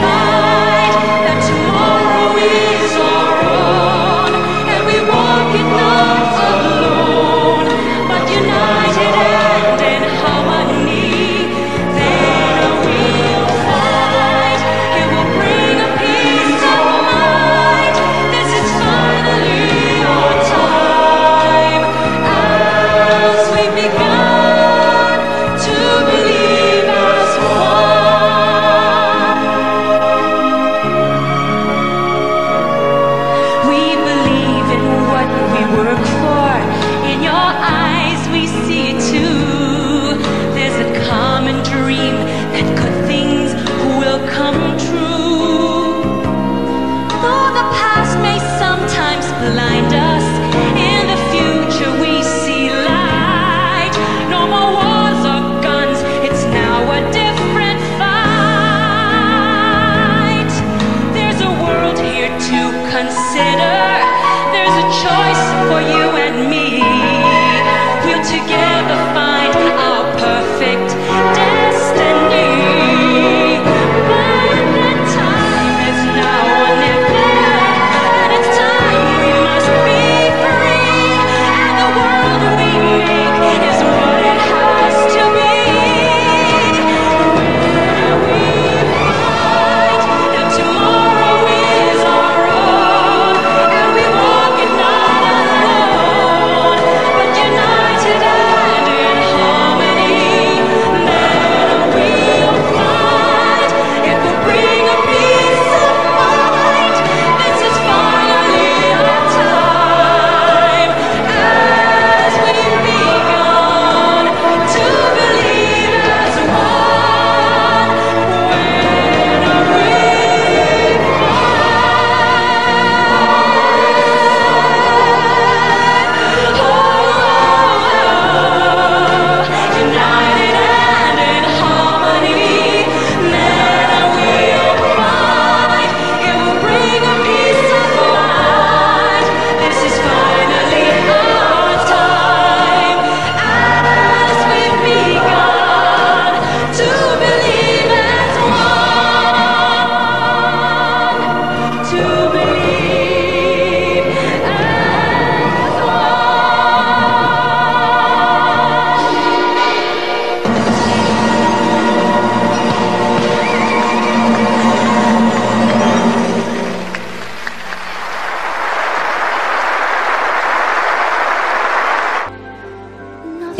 find that tomorrow is our own, and we walk it not alone, but united and in harmony. We'll find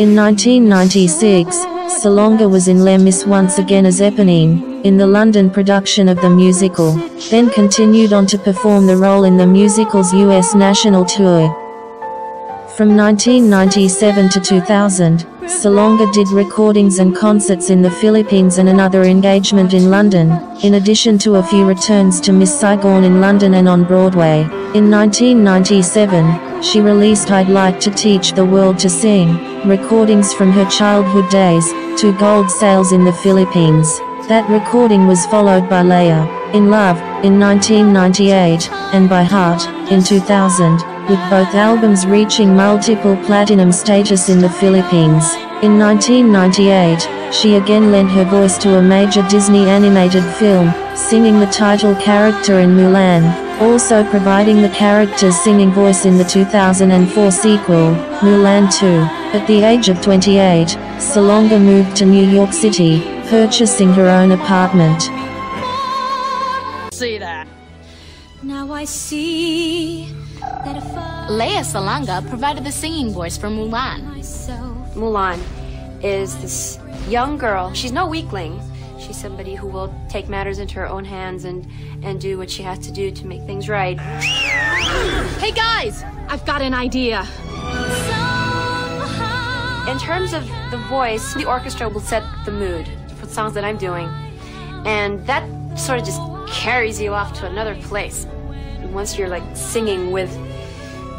In nineteen ninety-six, Salonga was in Les Mis once again as Eponine, in the London production of the musical, then continued on to perform the role in the musical's U S national tour. From nineteen ninety-seven to two thousand, Salonga did recordings and concerts in the Philippines and another engagement in London, in addition to a few returns to Miss Saigon in London and on Broadway. In nineteen ninety-seven, she released I'd Like to Teach the World to Sing, recordings from her childhood days, to gold sales in the Philippines. That recording was followed by Lea, in Love, in nineteen ninety-eight, and by Heart, in two thousand. With both albums reaching multiple platinum status in the Philippines. In nineteen ninety-eight, she again lent her voice to a major Disney animated film, singing the title character in Mulan, also providing the character's singing voice in the two thousand four sequel, Mulan two. At the age of twenty-eight, Salonga moved to New York City, purchasing her own apartment. See that? Now I see. Lea Salonga provided the singing voice for Mulan. Mulan is this young girl. She's no weakling. She's somebody who will take matters into her own hands and, and do what she has to do to make things right. Hey guys, I've got an idea. In terms of the voice, the orchestra will set the mood for the songs that I'm doing. And that sort of just carries you off to another place. Once you're like singing with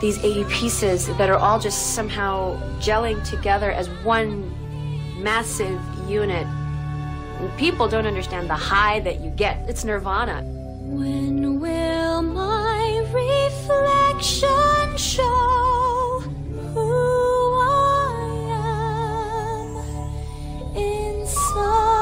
these eighty pieces that are all just somehow gelling together as one massive unit, and people don't understand the high that you get. It's nirvana. When will my reflection show who I am inside?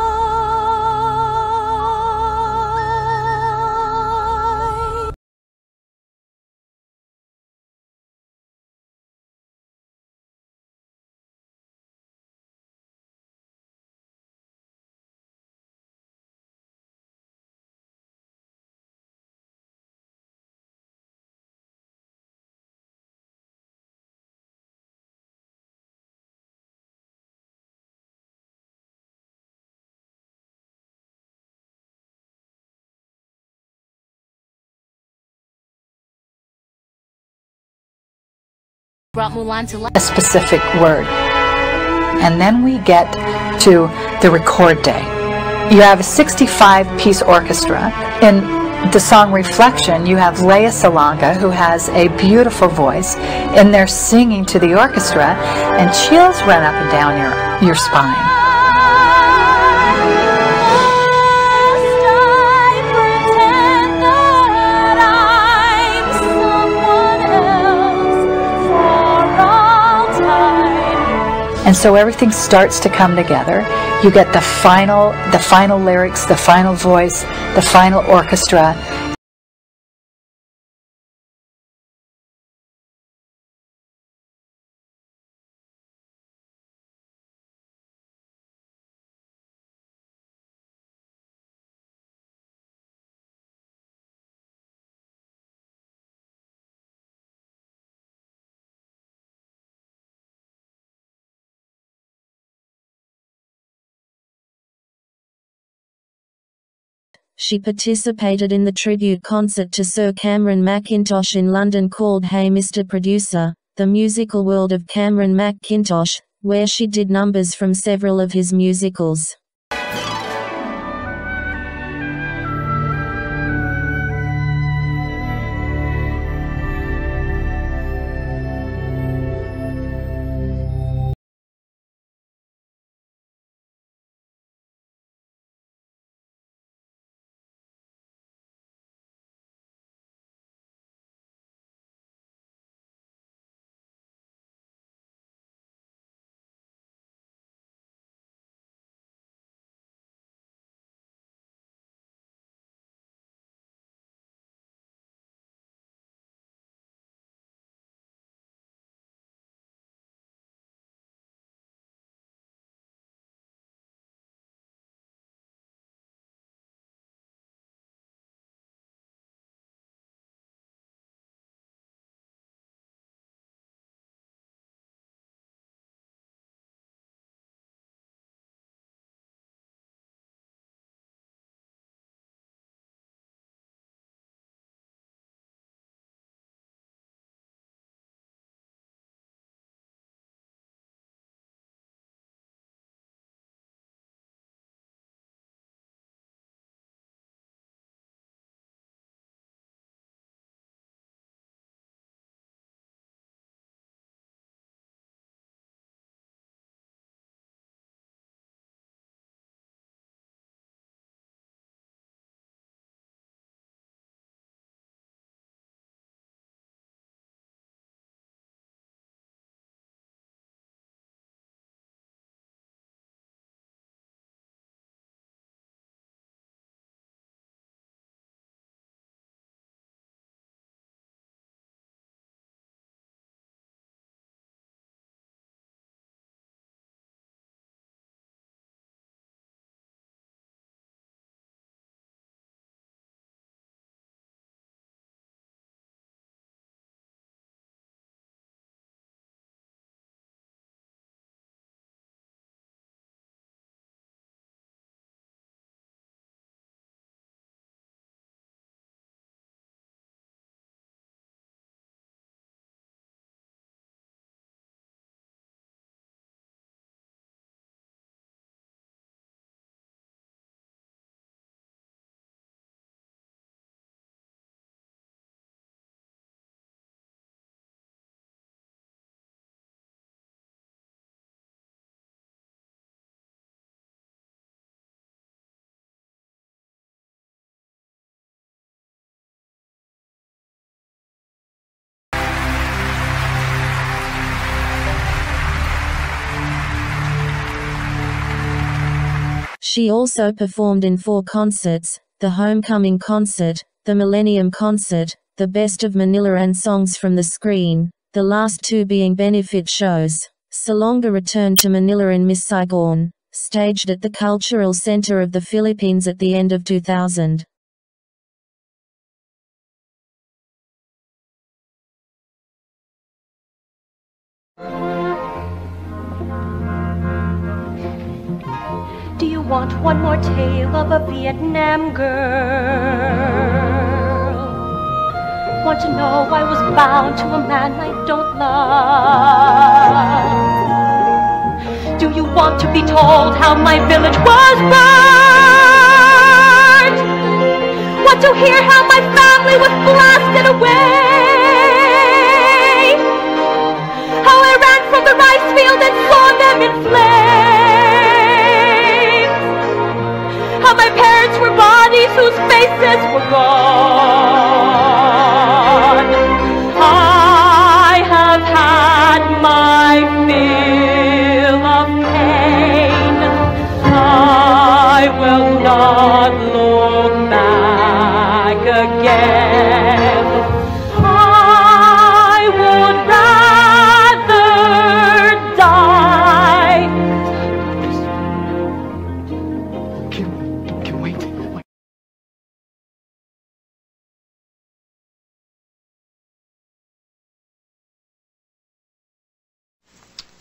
Brought Mulan to life. A specific word. And then we get to the record day. You have a sixty-five piece orchestra. In the song Reflection, you have Lea Salonga, who has a beautiful voice, in there singing to the orchestra, and chills run up and down your, your spine. And so everything starts to come together. You get the final, the final lyrics, the final voice, the final orchestra. She participated in the tribute concert to Sir Cameron Mackintosh in London called Hey Mister Producer, The Musical World of Cameron Mackintosh, where she did numbers from several of his musicals. She also performed in four concerts: the Homecoming Concert, the Millennium Concert, the Best of Manila and Songs from the Screen, the last two being benefit shows. Salonga returned to Manila in Miss Saigon, staged at the Cultural Center of the Philippines at the end of two thousand. Do you want one more tale of a Vietnam girl? Want to know I was bound to a man I don't love? Do you want to be told how my village was burned? Want to hear how my family was blasted away? How I ran from the rice field and saw them in flames? How my parents were bodies whose faces were gone? I have had my fill of pain. I will not look back again.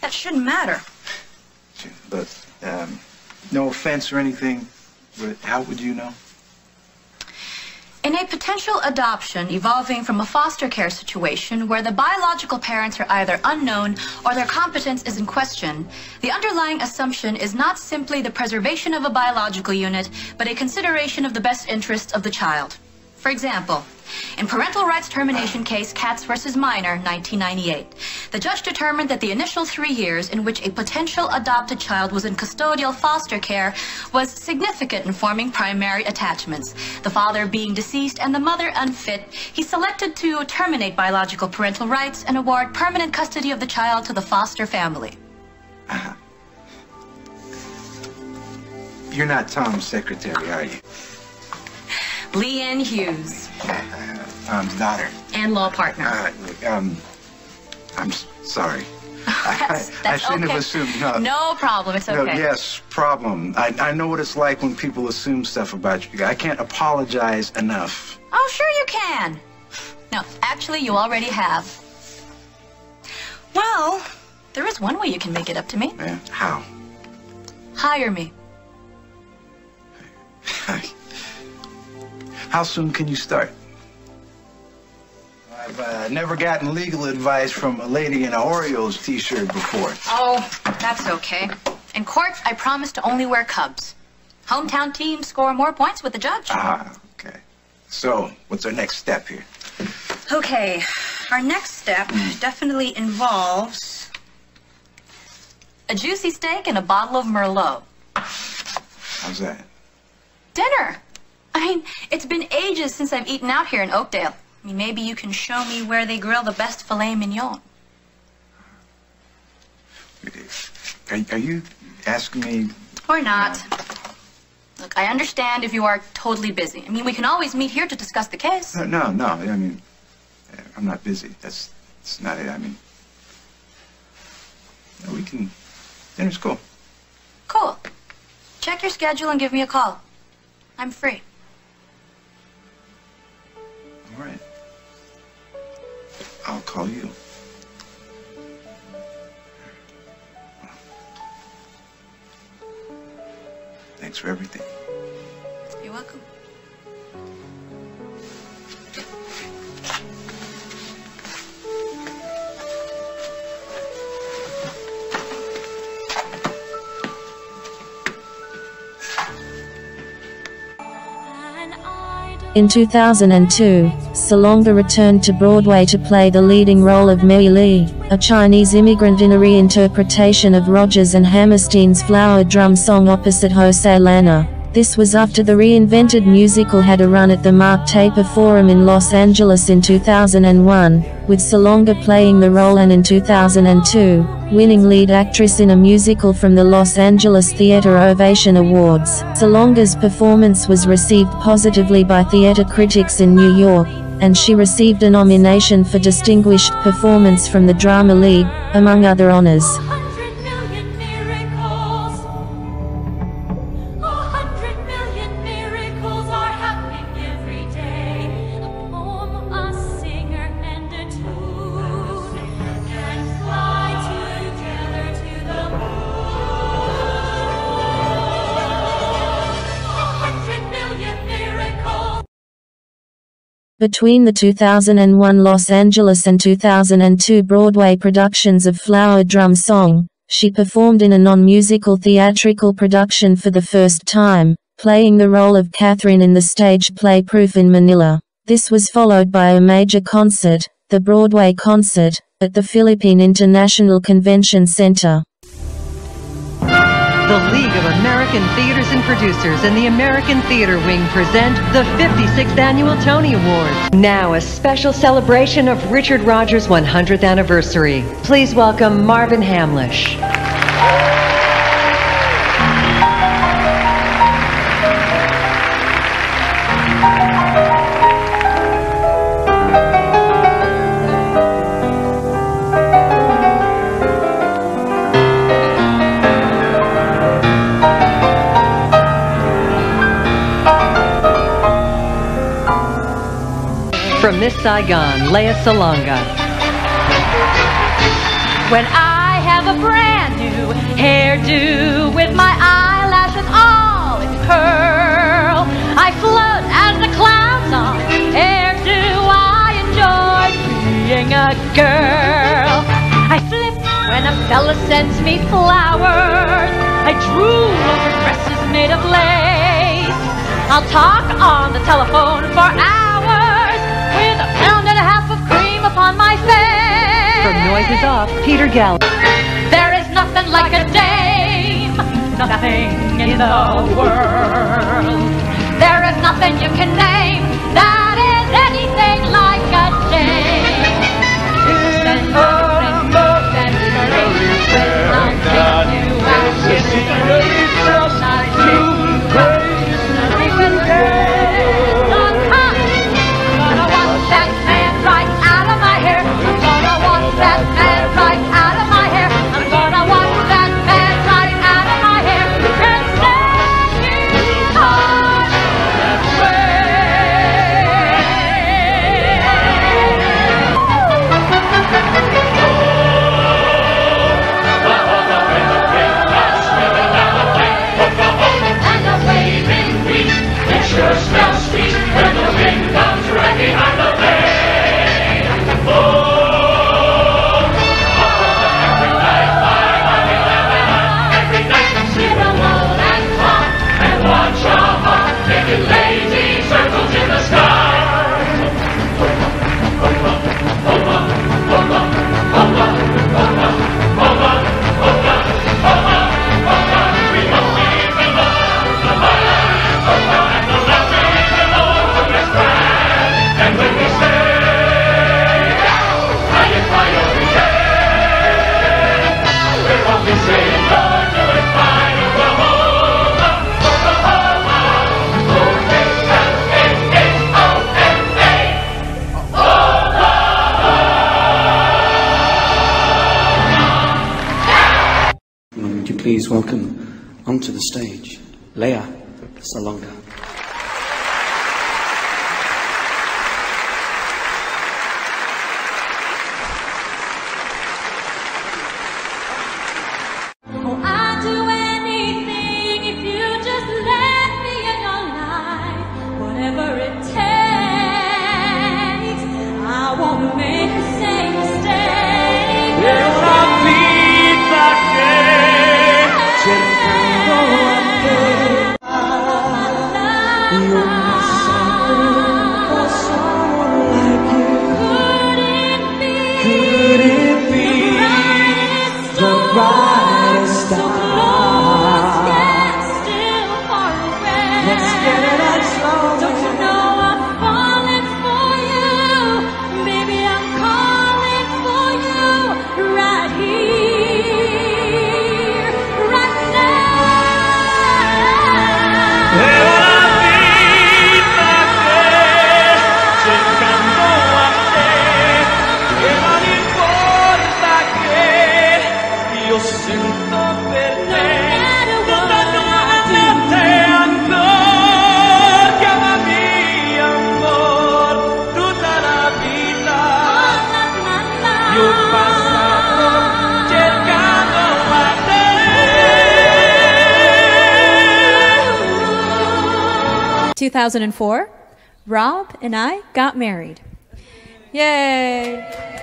That shouldn't matter. But, um, no offense or anything, but how would you know? In a potential adoption evolving from a foster care situation where the biological parents are either unknown or their competence is in question, the underlying assumption is not simply the preservation of a biological unit, but a consideration of the best interests of the child. For example, in parental rights termination case Katz versus Minor, nineteen ninety-eight, the judge determined that the initial three years in which a potential adopted child was in custodial foster care was significant in forming primary attachments. The father being deceased and the mother unfit, he selected to terminate biological parental rights and award permanent custody of the child to the foster family. Uh-huh. You're not Tom's secretary, are you? Lee Ann Hughes. Tom's daughter. And law partner. Uh, um, I'm sorry. that's, that's I shouldn't okay. have assumed. No, no problem. It's okay. No, yes, problem. I, I know what it's like when people assume stuff about you. I can't apologize enough. Oh, sure you can. No, actually, you already have. Well, there is one way you can make it up to me. Yeah? How? Hire me. How soon can you start? I've uh, never gotten legal advice from a lady in an Orioles t-shirt before. Oh, that's okay. In court, I promise to only wear Cubs. Hometown teams score more points with the judge. Ah, okay. So, what's our next step here? Okay, our next step mm. definitely involves a juicy steak and a bottle of Merlot. How's that? Dinner. I mean, it's been ages since I've eaten out here in Oakdale. I mean, maybe you can show me where they grill the best filet mignon. Are, are you asking me? Or not. Uh, Look, I understand if you are totally busy. I mean, we can always meet here to discuss the case. No, no, no. I mean, I'm not busy. That's, that's not it. I mean, no, we can. Dinner's cool. Cool. Check your schedule and give me a call. I'm free. All right. I'll call you. Thanks for everything. You're welcome. In two thousand two, Salonga returned to Broadway to play the leading role of Mei Li, a Chinese immigrant, in a reinterpretation of Rodgers and Hammerstein's Flower Drum Song opposite Jose Lana. This was after the reinvented musical had a run at the Mark Taper Forum in Los Angeles in two thousand one, with Salonga playing the role, and in two thousand two, winning Lead Actress in a Musical from the Los Angeles Theatre Ovation Awards. Salonga's performance was received positively by theatre critics in New York, and she received a nomination for Distinguished Performance from the Drama League, among other honors. Between the two thousand one Los Angeles and two thousand two Broadway productions of Flower Drum Song, she performed in a non-musical theatrical production for the first time, playing the role of Catherine in the stage play Proof in Manila. This was followed by a major concert, the Broadway Concert, at the Philippine International Convention Center. The League of American Theaters and Producers and the American Theater Wing present the fifty-sixth Annual Tony Awards. Now a special celebration of Richard Rogers' one hundredth anniversary. Please welcome Marvin Hamlisch. From Miss Saigon, Lea Salonga. When I have a brand new hairdo with my eyelashes all in curl, I float as the clouds on air. Do I enjoy being a girl? I flip when a fella sends me flowers. I drool over dresses made of lace. I'll talk on the telephone for hours. On my face. From Noises Off, Peter Gallup. There is nothing like a dame, nothing in the world. There is nothing you can name that is anything like a dame. Then please welcome onto the stage, Lea Salonga. Still far away. two thousand four, Rob and I got married. Yay!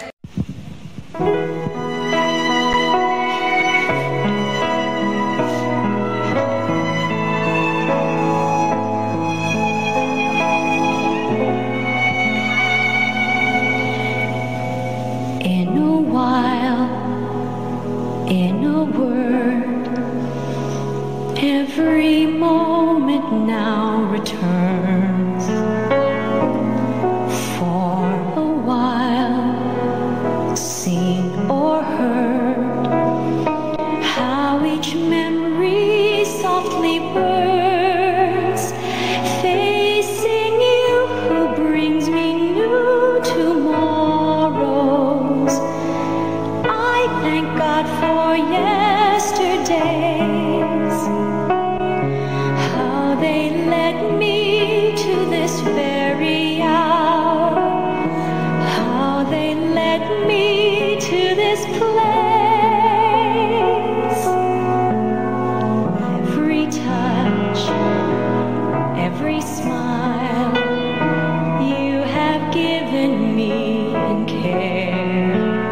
In a while, in a word, every moment now returns. For a while, seen or heard, how each memory softly burns, facing you who brings me new tomorrows. I thank God for yesterdays, how they led me to this very hour, how they led me to this place. Every touch, every smile you have given me in care,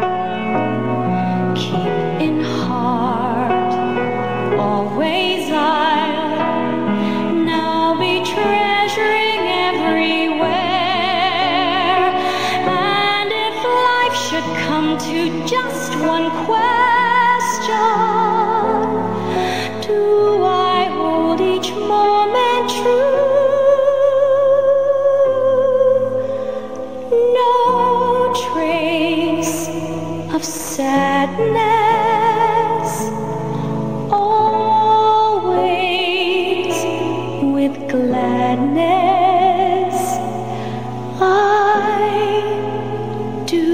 keep in heart, always I'll now be treasuring everywhere. And if life should come to just one question, do I hold each moment true? No trace of sadness, always with gladness I do.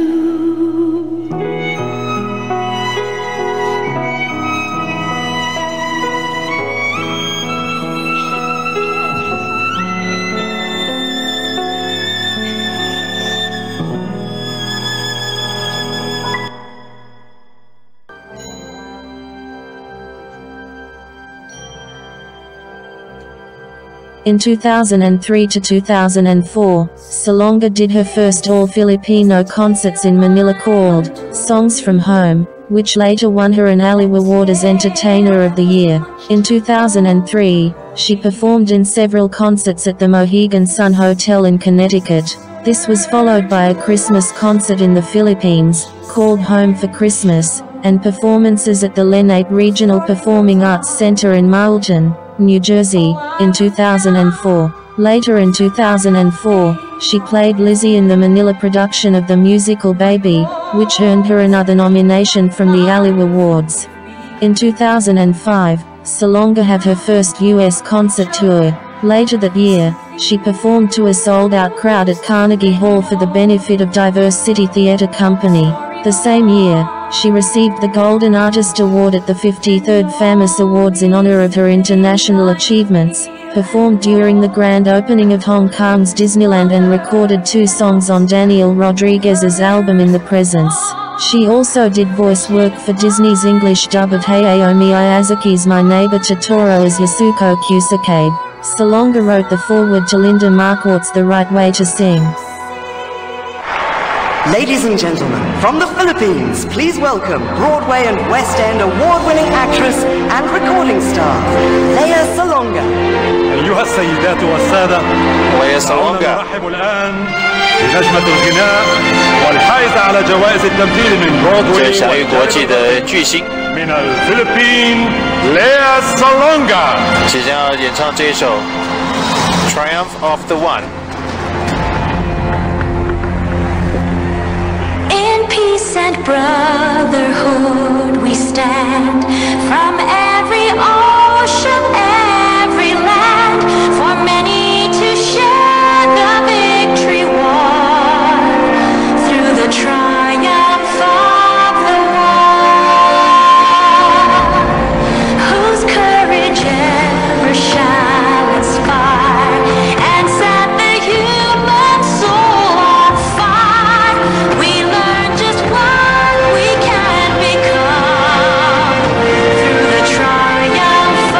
In two thousand three to two thousand four, Salonga did her first all-Filipino concerts in Manila called Songs from Home, which later won her an Aliw Award as Entertainer of the Year. In two thousand three, she performed in several concerts at the Mohegan Sun Hotel in Connecticut. This was followed by a Christmas concert in the Philippines, called Home for Christmas, and performances at the Lenate Regional Performing Arts Center in Marlton, New Jersey, in two thousand four. Later in two thousand four, she played Lizzie in the Manila production of the musical Baby, which earned her another nomination from the Aliw Awards. In two thousand five, Salonga had her first U S concert tour. Later that year, she performed to a sold-out crowd at Carnegie Hall for the benefit of Diverse City Theatre Company. The same year, she received the Golden Artist Award at the fifty-third FAMUS Awards in honor of her international achievements, performed during the grand opening of Hong Kong's Disneyland, and recorded two songs on Daniel Rodriguez's album In the Presence. She also did voice work for Disney's English dub of Hayao Miyazaki's My Neighbor Totoro as Yasuko Kusakabe. Salonga wrote the foreword to Linda Marquardt's The Right Way to Sing. Ladies and gentlemen, from the Philippines, please welcome Broadway and West End award-winning actress and recording star, Lea Salonga. أيها السيدات والسادة، Lea Salonga. نرحب الآن بنجمة الغناء والحائزة على جوائز التمثيل من برودواي من الفلبين، Lea Salonga. 即将演唱这首《Triumph of the One》。 Peace and brotherhood we stand, from every ocean, every land, for many to share the victory won, through the triumph of the one, whose courage ever shall inspire, and set the human soul on fire. We learn just what we can become, through the triumph of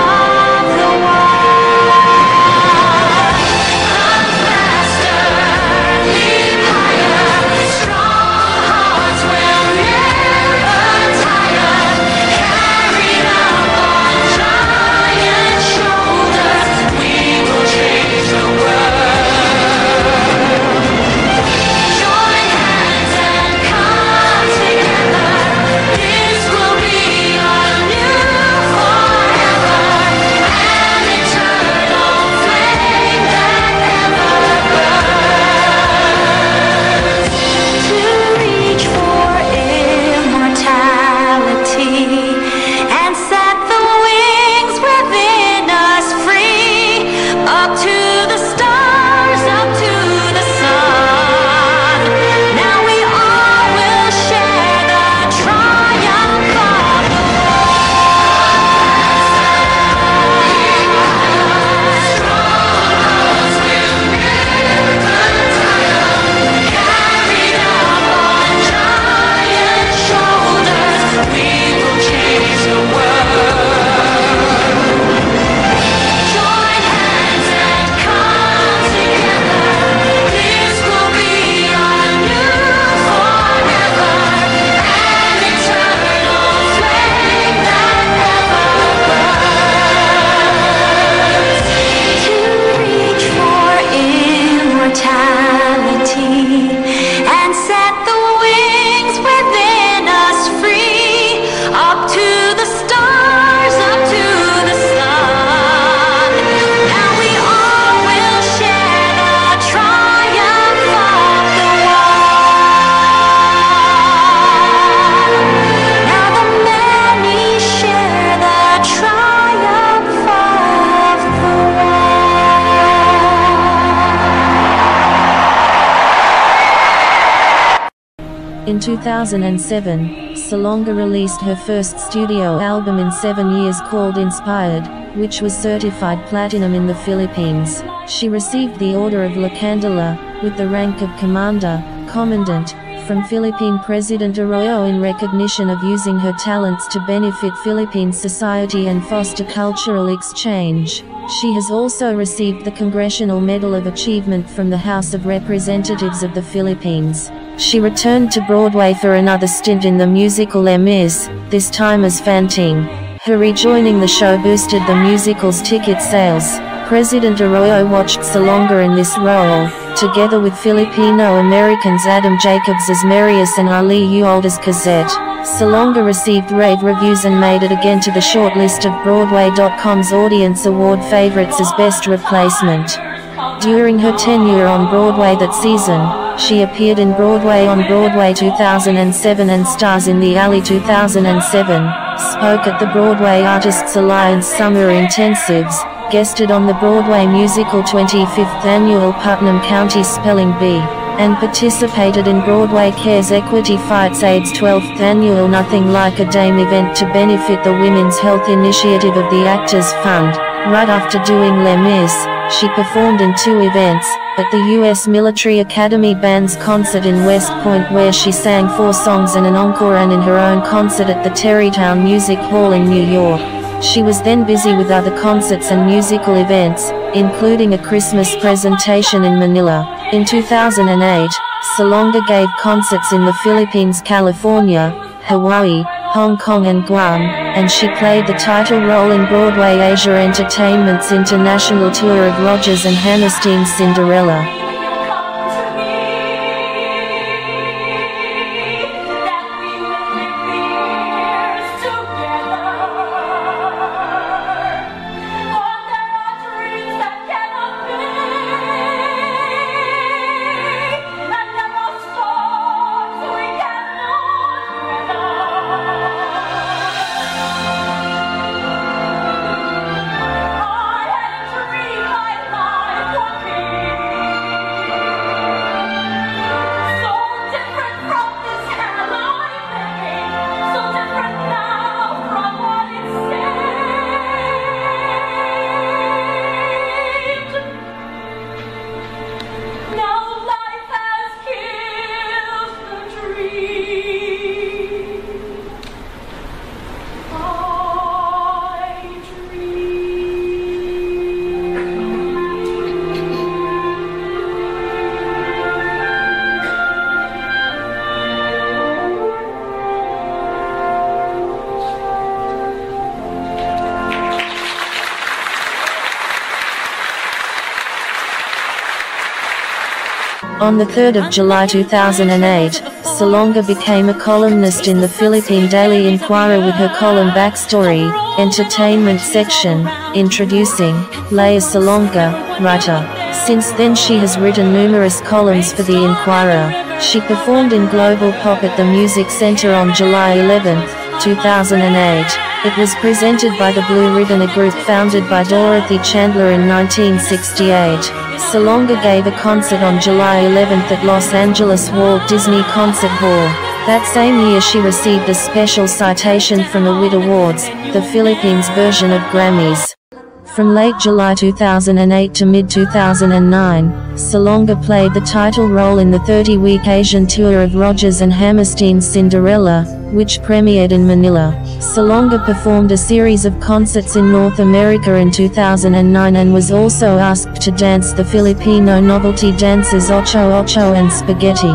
In two thousand seven, Salonga released her first studio album in seven years called Inspired, which was certified platinum in the Philippines. She received the Order of La Candela, with the rank of Commander, Commandant, from Philippine President Arroyo in recognition of using her talents to benefit Philippine society and foster cultural exchange. She has also received the Congressional Medal of Achievement from the House of Representatives of the Philippines. She returned to Broadway for another stint in the musical Les Mis, this time as Fantine. Her rejoining the show boosted the musical's ticket sales. President Arroyo watched Salonga in this role, together with Filipino-Americans Adam Jacobs as Marius and Ali Uold as Cosette. Salonga received rave reviews and made it again to the shortlist of Broadway dot com's Audience Award favorites as Best Replacement. During her tenure on Broadway that season, she appeared in Broadway on Broadway two thousand seven and Stars in the Alley two thousand seven, spoke at the Broadway Artists Alliance Summer Intensives, guested on the Broadway musical twenty-fifth Annual Putnam County Spelling Bee, and participated in Broadway Cares Equity Fights AID's twelfth Annual Nothing Like a Dame event to benefit the Women's Health Initiative of the Actors Fund. Right after doing Les Mis, she performed in two events, at the U S Military Academy Band's concert in West Point where she sang four songs and an encore, and in her own concert at the Terrytown Music Hall in New York. She was then busy with other concerts and musical events, including a Christmas presentation in Manila. In two thousand eight, Salonga gave concerts in the Philippines, California, Hawaii, Hong Kong and Guam, and she played the title role in Broadway Asia Entertainment's international tour of Rodgers and Hammerstein's Cinderella. On the third of July two thousand eight, Salonga became a columnist in the Philippine Daily Inquirer with her column Backstory, Entertainment Section, introducing Lea Salonga, writer. Since then she has written numerous columns for the Inquirer. She performed in Global Pop at the Music Center on July eleventh, two thousand eight, it was presented by the Blue Ribbon, a group founded by Dorothy Chandler in nineteen sixty-eight. Salonga gave a concert on July eleventh at Los Angeles Walt Disney Concert Hall. That same year she received a special citation from the W I D Awards, the Philippines version of Grammys. From late July two thousand eight to mid two thousand nine, Salonga played the title role in the thirty-week Asian tour of Rodgers and Hammerstein's Cinderella, which premiered in Manila. Salonga performed a series of concerts in North America in two thousand nine and was also asked to dance the Filipino novelty dances Ocho Ocho and Spaghetti.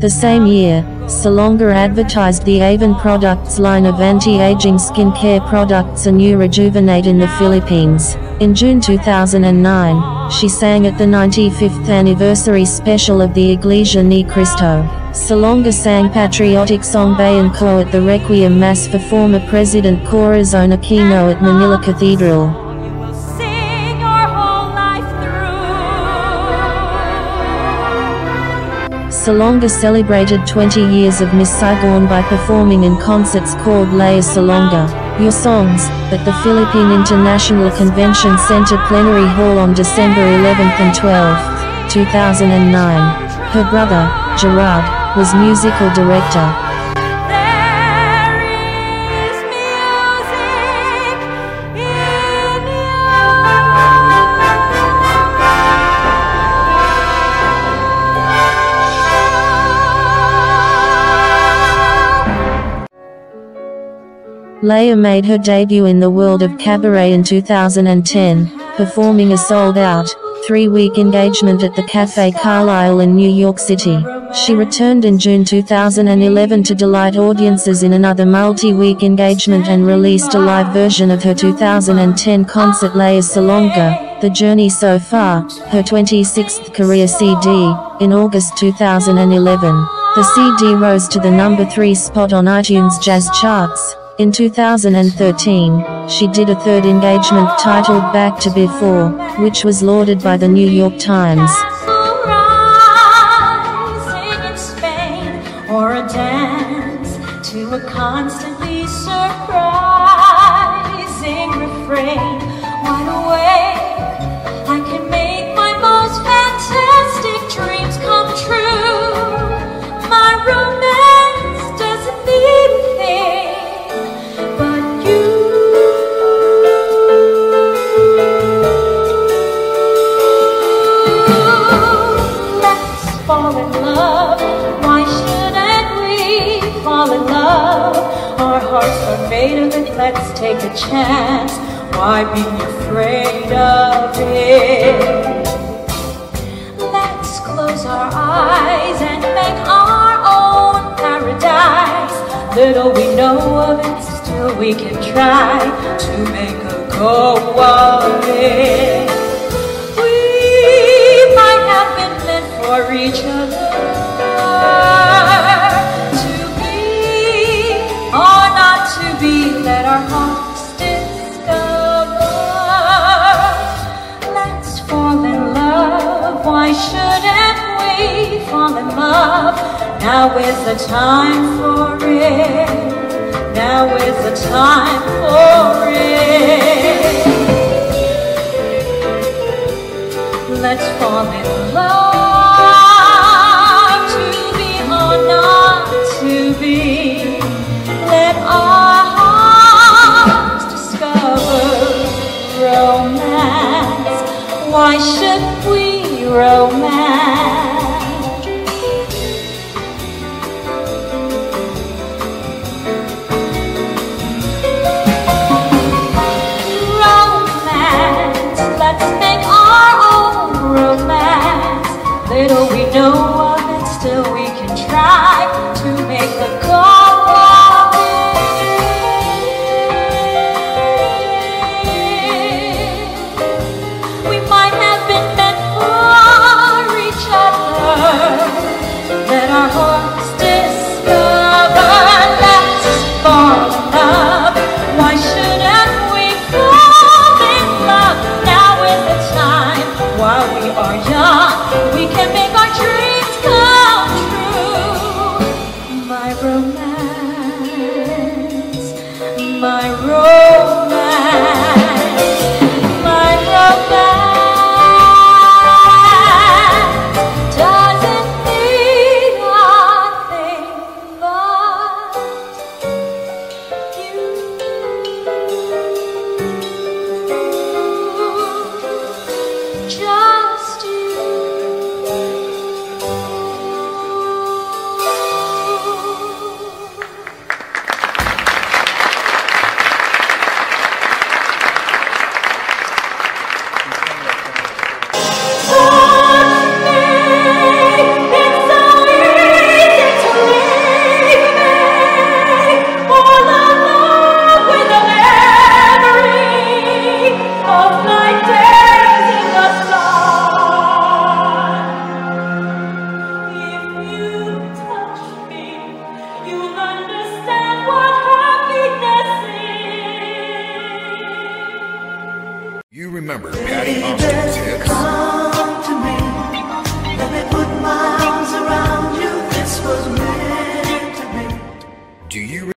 The same year, Salonga advertised the Avon Products line of anti-aging skincare products, A New Rejuvenate, in the Philippines. In June two thousand nine, she sang at the ninety-fifth anniversary special of the Iglesia Ni Cristo. Salonga sang patriotic song Bayan Ko at the Requiem Mass for former President Corazon Aquino at Manila Cathedral. Salonga celebrated twenty years of Miss Saigon by performing in concerts called Lea Salonga, Your Songs, at the Philippine International Convention Center Plenary Hall on December eleventh and twelfth, two thousand nine. Her brother, Gerard, was musical director. Lea made her debut in the world of cabaret in two thousand ten, performing a sold-out, three-week engagement at the Café Carlisle in New York City. She returned in June two thousand eleven to delight audiences in another multi-week engagement and released a live version of her two thousand ten concert Lea Salonga, The Journey So Far, her twenty-sixth career C D, in August two thousand eleven. The C D rose to the number three spot on iTunes jazz charts. In two thousand thirteen, she did a third engagement titled Back to Before, which was lauded by the New York Times. Let's take a chance, why be afraid of it? Let's close our eyes and make our own paradise. Little we know of it, still we can try to make a go of it. We might have been meant for each other. Let our hearts discover. Let's fall in love. Why shouldn't we fall in love? Now is the time for it. Now is the time for it. Let's fall in love. To be or not to be. Let our romance, why should we romance? Romance, let's make our own romance. Little we know of it, still we can try to make the call. We might have been meant for each other. remember Patty Austin's hits. Come to me, let me put my arms around you. This was meant to be. Do you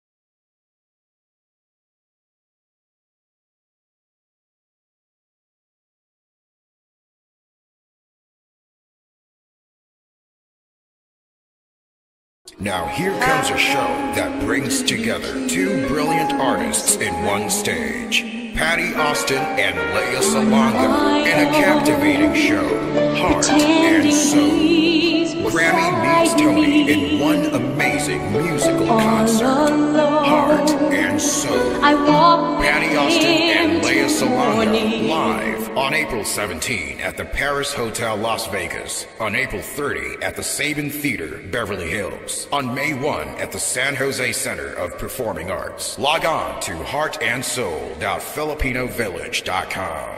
Now here comes a show that brings together two brilliant artists in one stage, Patty Austin and Lea Salonga, in a captivating show, heart and soul. Grammy meets Tony in one amazing musical concert, heart and soul. Patty Austin and Lea Salonga live on April seventeenth at the Paris Hotel Las Vegas, on April thirtieth at the Sabin Theater, Beverly Hills, on May first at the San Jose Center of Performing Arts. Log on to heart and soul dot filipino village dot com.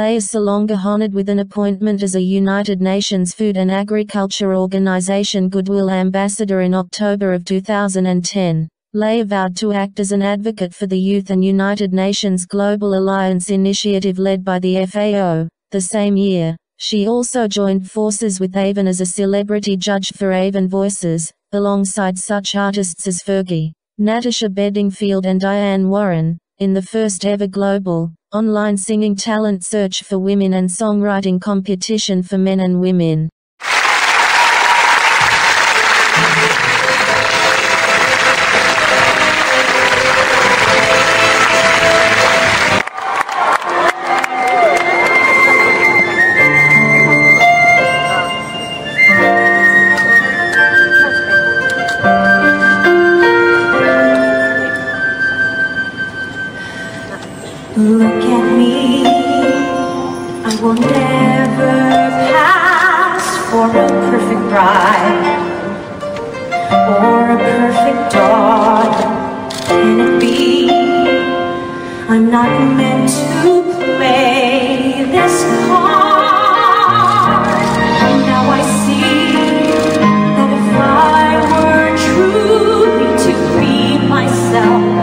Lea Salonga, honored with an appointment as a United Nations Food and Agriculture Organization Goodwill Ambassador in October of two thousand ten. Lea vowed to act as an advocate for the youth and United Nations Global Alliance initiative led by the F A O. The same year, she also joined forces with Avon as a celebrity judge for Avon Voices, alongside such artists as Fergie, Natasha Bedingfield and Diane Warren, in the first ever global, online singing talent search for women and songwriting competition for men and women. Look at me, I will never pass for a perfect bride or a perfect daughter. Can it be I'm not meant to play this card? Now I see that if I were truly to free myself,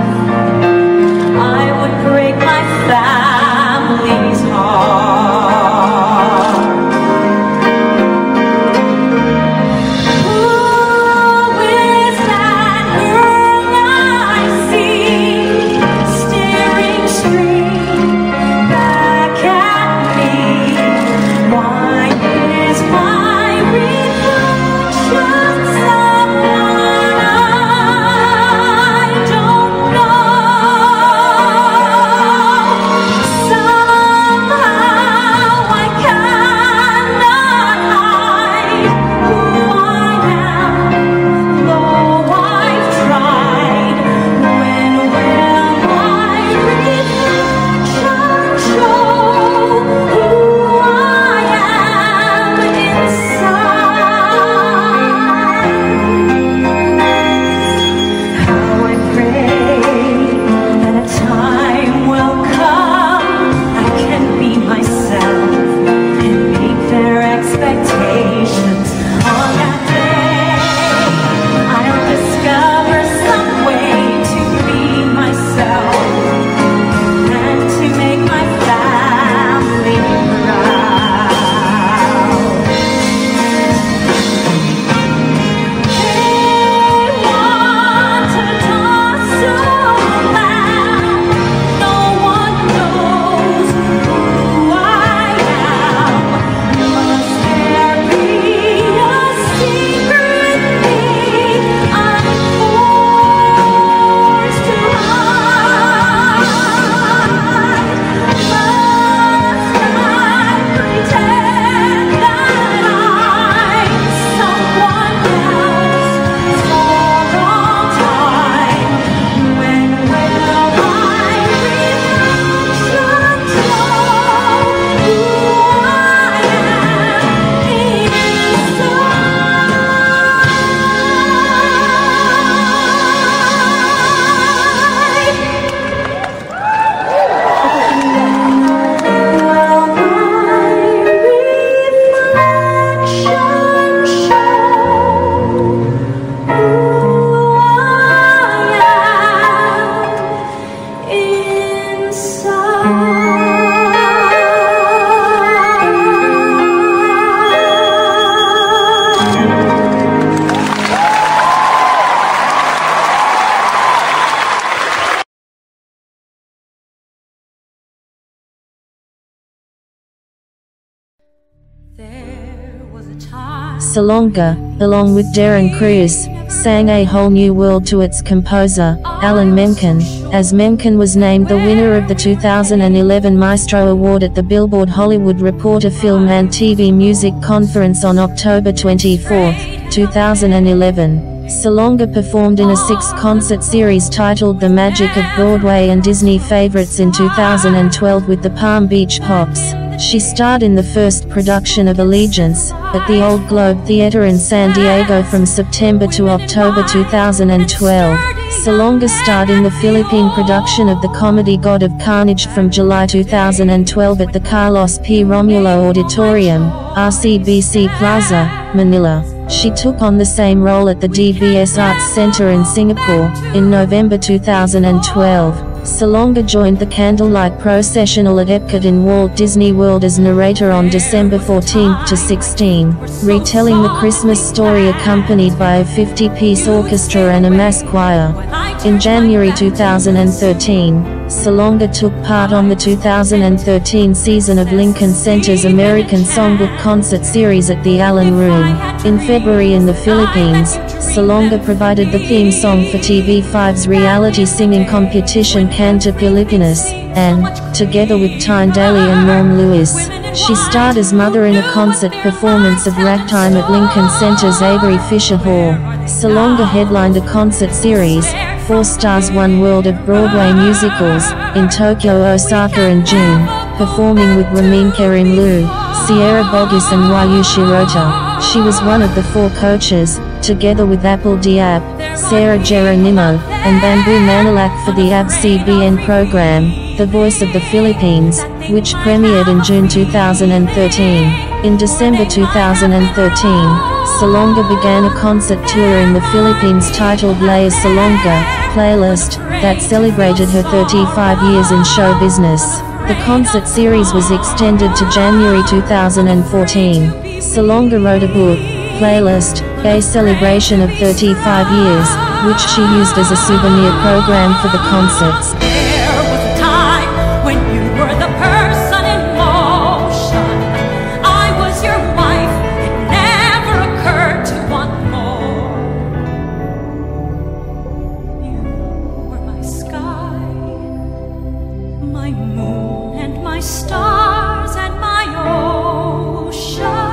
Salonga, along with Darren Cruz, sang A Whole New World to its composer, Alan Menken, as Menken was named the winner of the two thousand eleven Maestro Award at the Billboard Hollywood Reporter Film and T V Music Conference on October twenty-fourth, two thousand eleven. Salonga performed in a six-concert series titled The Magic of Broadway and Disney Favorites in two thousand twelve with the Palm Beach Pops. She starred in the first production of Allegiance, at the Old Globe Theatre in San Diego from September to October two thousand twelve. Salonga starred in the Philippine production of the comedy God of Carnage from July two thousand twelve at the Carlos P. Romulo Auditorium, R C B C Plaza, Manila. She took on the same role at the D B S Arts Centre in Singapore, in November two thousand twelve. Salonga joined the Candlelight Processional at Epcot in Walt Disney World as narrator on December fourteenth to sixteenth, retelling the Christmas story accompanied by a fifty-piece orchestra and a mass choir. In January two thousand thirteen, Salonga took part on the two thousand thirteen season of Lincoln Center's American Songbook Concert Series at the Allen Room. In February in the Philippines, Salonga provided the theme song for T V five's reality singing competition Canta Pilipinas, and, together with Tyne Daly and Norm Lewis, she starred as Mother in a concert performance of Ragtime at Lincoln Center's Avery Fisher Hall. Salonga headlined a concert series, Four Stars One World of Broadway Musicals, in Tokyo, Osaka in June, performing with Ramin Karimloo, Sierra Boggess and Ryu Shirota. She was one of the four coaches, together with Apple Diab, Sarah Geronimo, and Bamboo Manilak for the A B S C B N program, The Voice of the Philippines, which premiered in June two thousand thirteen. In December two thousand thirteen, Salonga began a concert tour in the Philippines titled Lea Salonga, Playlist, that celebrated her thirty-five years in show business. The concert series was extended to January two thousand fourteen. Salonga wrote a book, Playlist, A Celebration of thirty-five years, which she used as a souvenir program for the concerts. There was a time when you were the person in motion. I was your wife, it never occurred to want more. You were my sky, my moon and my stars and my ocean.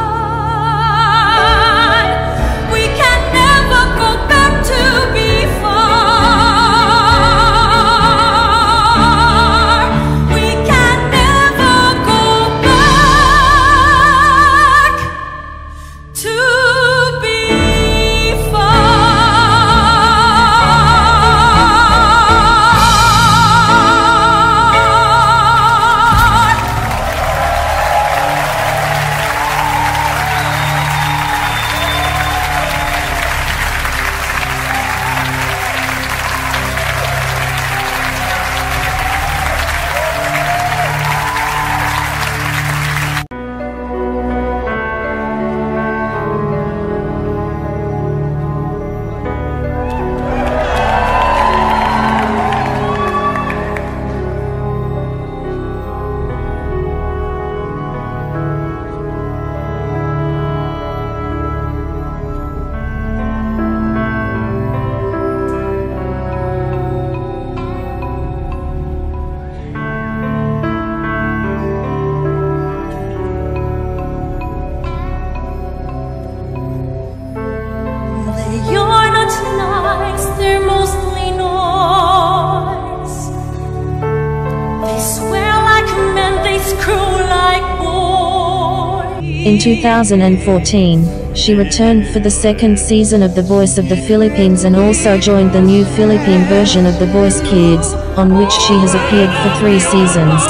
In two thousand fourteen, she returned for the second season of The Voice of the Philippines and also joined the new Philippine version of The Voice Kids, on which she has appeared for three seasons.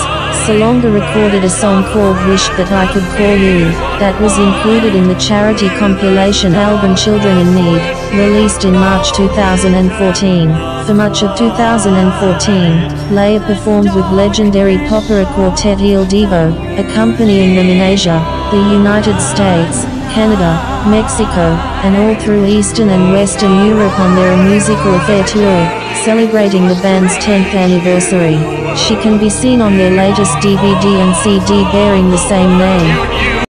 Salonga recorded a song called Wish That I Could Call You, that was included in the charity compilation album Children in Need, released in March two thousand fourteen. For much of two thousand fourteen, Lea performed with legendary Popera Quartet Il Divo, accompanying them in Asia, the United States, Canada, Mexico, and all through Eastern and Western Europe on their musical affair tour, celebrating the band's tenth anniversary. She can be seen on their latest D V D and C D bearing the same name.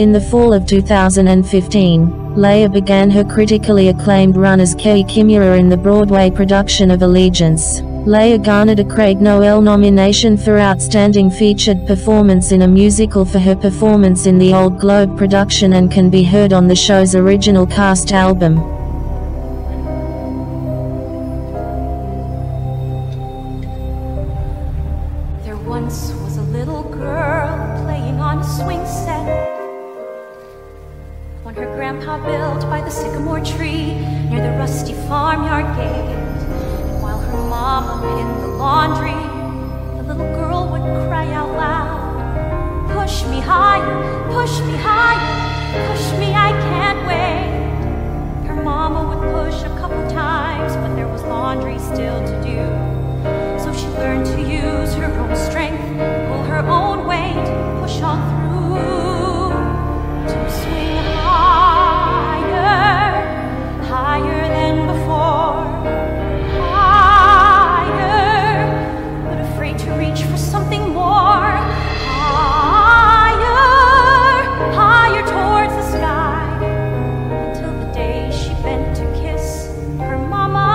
In the fall of two thousand fifteen, Lea began her critically acclaimed run as Kei Kimura in the Broadway production of Allegiance. Lea garnered a Craig Noel nomination for Outstanding Featured Performance in a Musical for her performance in the Old Globe production and can be heard on the show's original cast album. There once was a little girl playing on a swing set, when her grandpa built by the sycamore tree near the rusty farmyard gate. Mama in the laundry, the little girl would cry out loud, push me higher, push me higher, push me, I can't wait. Her mama would push a couple times, but there was laundry still to do. So she learned to use her own strength, pull her own weight, push on through, to swing higher, higher than before. Something more, higher, higher towards the sky, until the day she bent to kiss her mama,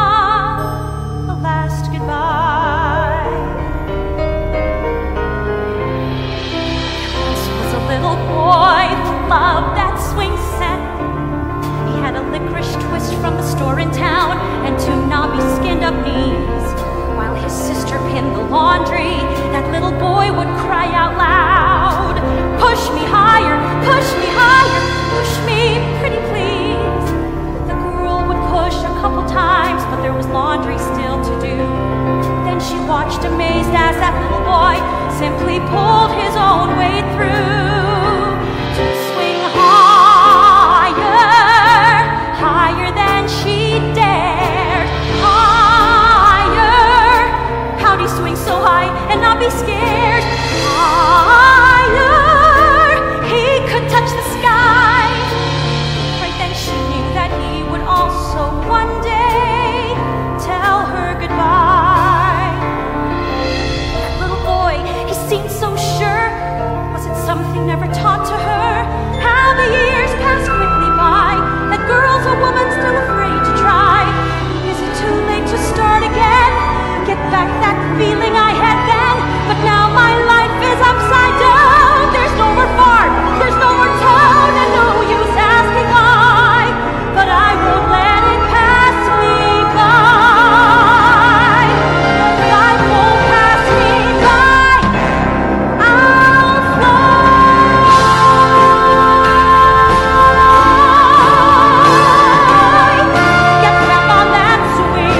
the last goodbye. There once was a little boy who loved that swing set. He had a licorice twist from the store in town and two knobby skinned-up knees. While his sister pinned the laundry, that little boy would cry out loud, push me higher, push me higher, push me, pretty please. The girl would push a couple times, but there was laundry still to do. Then she watched amazed as that little boy simply pulled his own way through, to swing higher, higher than she dared. Swing so high and not be scared. Higher, he could touch the sky. Right then she knew that he would also one day tell her goodbye. That little boy, he seemed so sure. Was it something never taught to her? How the years passed quickly by. That girl's a woman still afraid to try. Is it too late to start again? Get back that feeling I had then, but now my life is upside down. There's nowhere far, there's nowhere town, and no use asking why, but I won't let it pass me by. Life won't pass me by. I'll fly. Get back on that swing.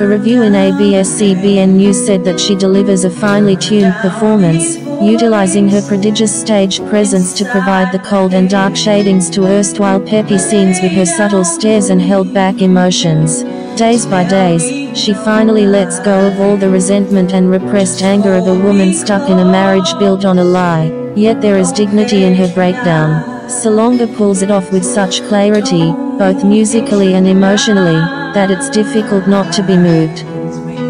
A review in A B S C B N News said that she delivers a finely tuned performance, utilizing her prodigious stage presence to provide the cold and dark shadings to erstwhile peppy scenes with her subtle stares and held-back emotions. Days by days, she finally lets go of all the resentment and repressed anger of a woman stuck in a marriage built on a lie, yet there is dignity in her breakdown. Salonga pulls it off with such clarity, both musically and emotionally, that it's difficult not to be moved.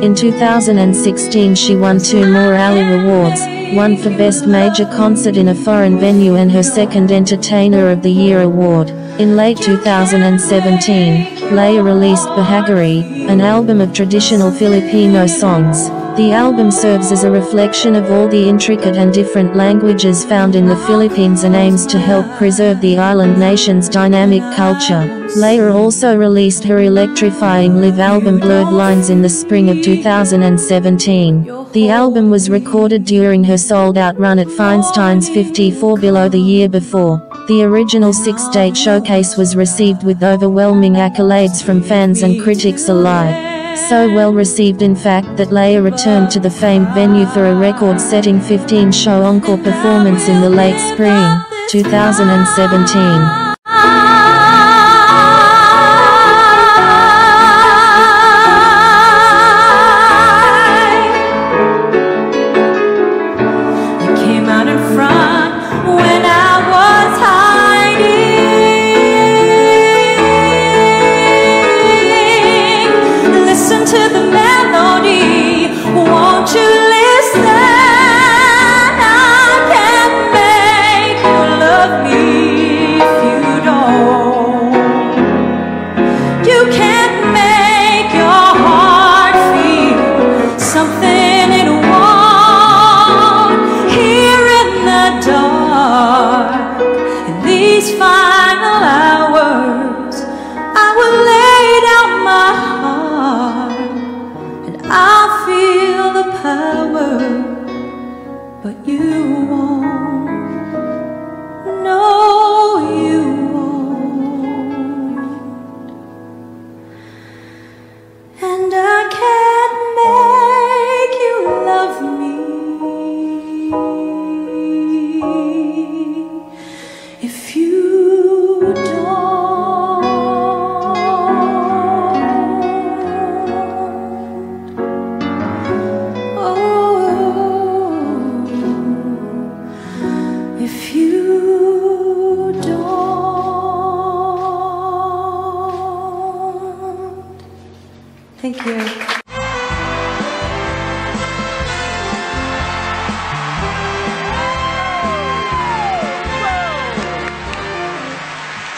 In two thousand sixteen she won two more Alley Awards, one for Best Major Concert in a Foreign Venue and her second Entertainer of the Year award. In late two thousand seventeen, Lea released Bahagari, an album of traditional Filipino songs. The album serves as a reflection of all the intricate and different languages found in the Philippines and aims to help preserve the island nation's dynamic culture. Lea also released her electrifying live album Blurred Lines in the spring of two thousand seventeen. The album was recorded during her sold-out run at Feinstein's fifty-four Below the year before. The original six-date showcase was received with overwhelming accolades from fans and critics alike. So well received in fact that Lea returned to the famed venue for a record-setting fifteen-show encore performance in the late spring, two thousand seventeen.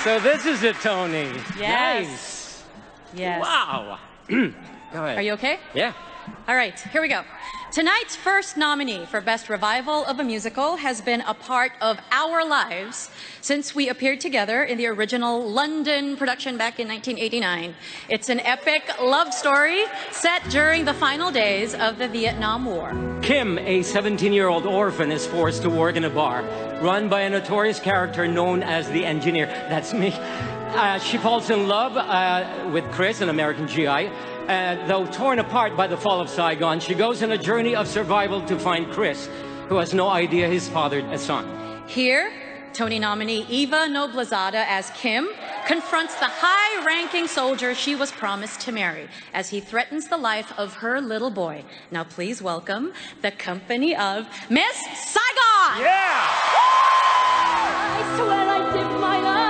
So this is it, Tony. Yes. Nice. Yes. Wow. Go ahead. Are you okay? Yeah. All right, here we go. Tonight's first nominee for Best Revival of a Musical has been a part of our lives since we appeared together in the original London production back in nineteen eighty-nine. It's an epic love story set during the final days of the Vietnam War. Kim, a seventeen-year-old orphan, is forced to work in a bar run by a notorious character known as the Engineer. That's me. Uh, she falls in love uh, with Chris, an American G I. Uh, though torn apart by the fall of Saigon, she goes on a journey of survival to find Chris, who has no idea he's fathered a son. Here, Tony nominee Eva Noblezada as Kim confronts the high-ranking soldier she was promised to marry as he threatens the life of her little boy. Now please welcome the company of Miss Saigon! Yeah! I swear I did my life.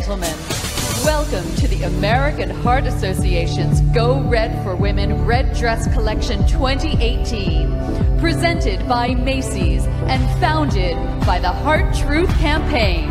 gentlemen, welcome to the American Heart Association's Go Red for Women Red Dress Collection twenty eighteen, presented by Macy's and founded by the Heart Truth Campaign.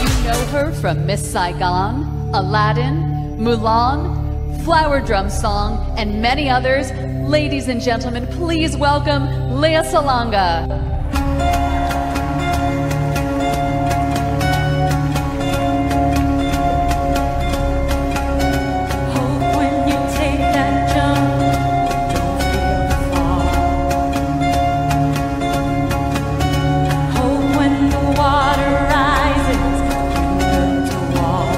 You know her from Miss Saigon, Aladdin, Mulan, Flower Drum Song, and many others. Ladies and gentlemen, please welcome Lea Salonga. Hope when you take that jump, don't feel the fall. Hope when the water rises, you learn to walk.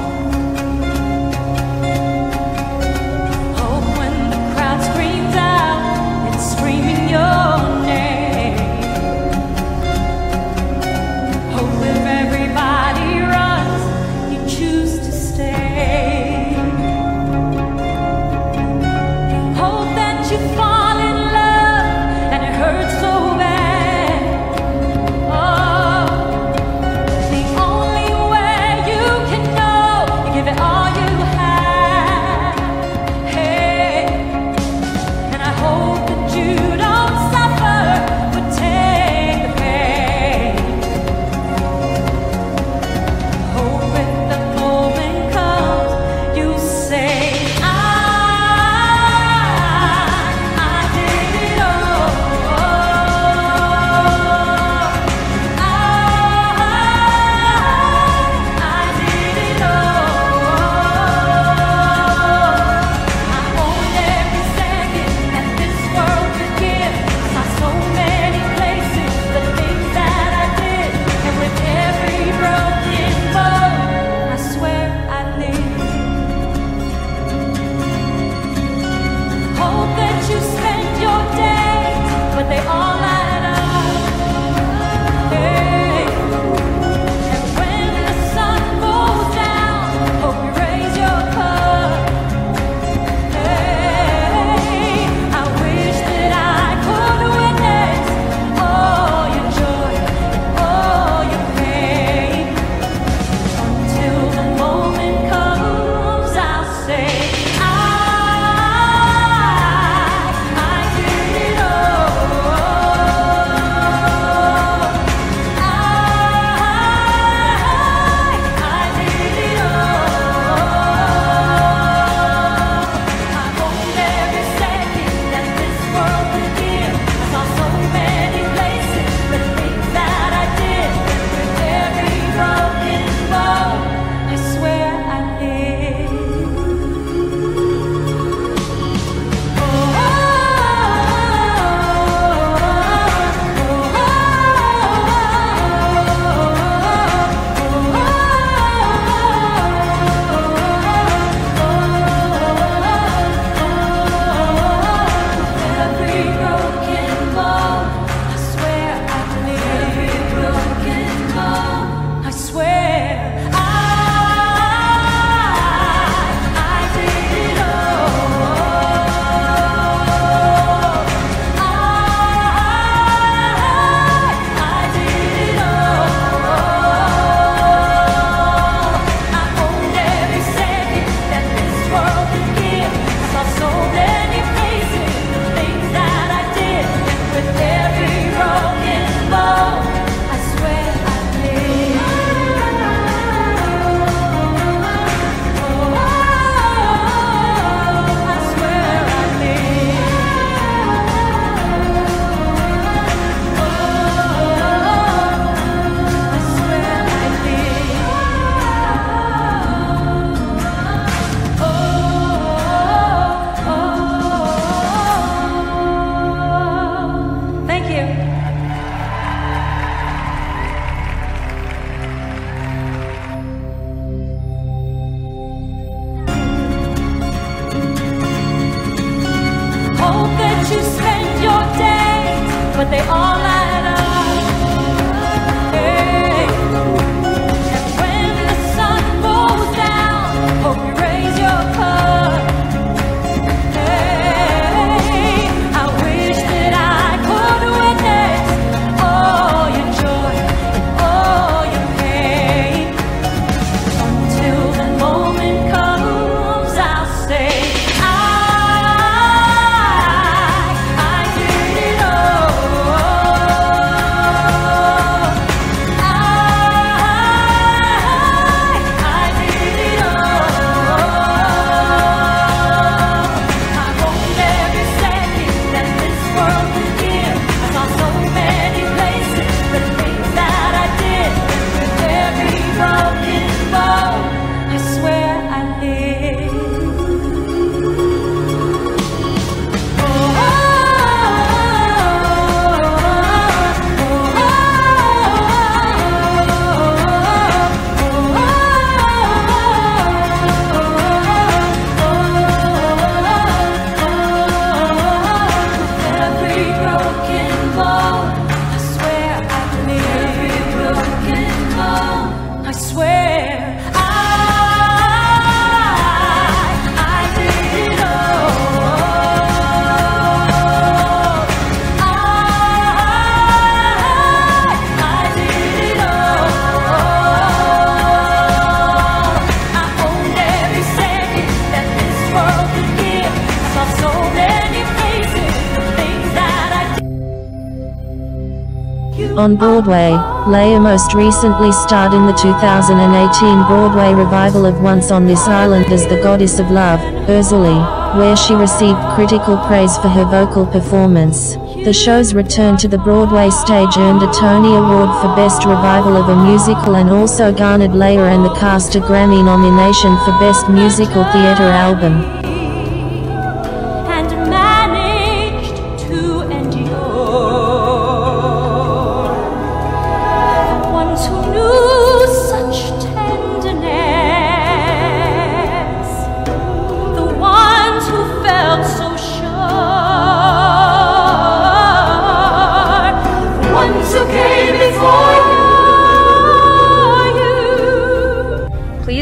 On Broadway, Lea most recently starred in the two thousand eighteen Broadway revival of Once on This Island as the Goddess of Love, Ursuli, where she received critical praise for her vocal performance. The show's return to the Broadway stage earned a Tony Award for Best Revival of a Musical and also garnered Lea and the cast a Grammy nomination for Best Musical Theatre Album.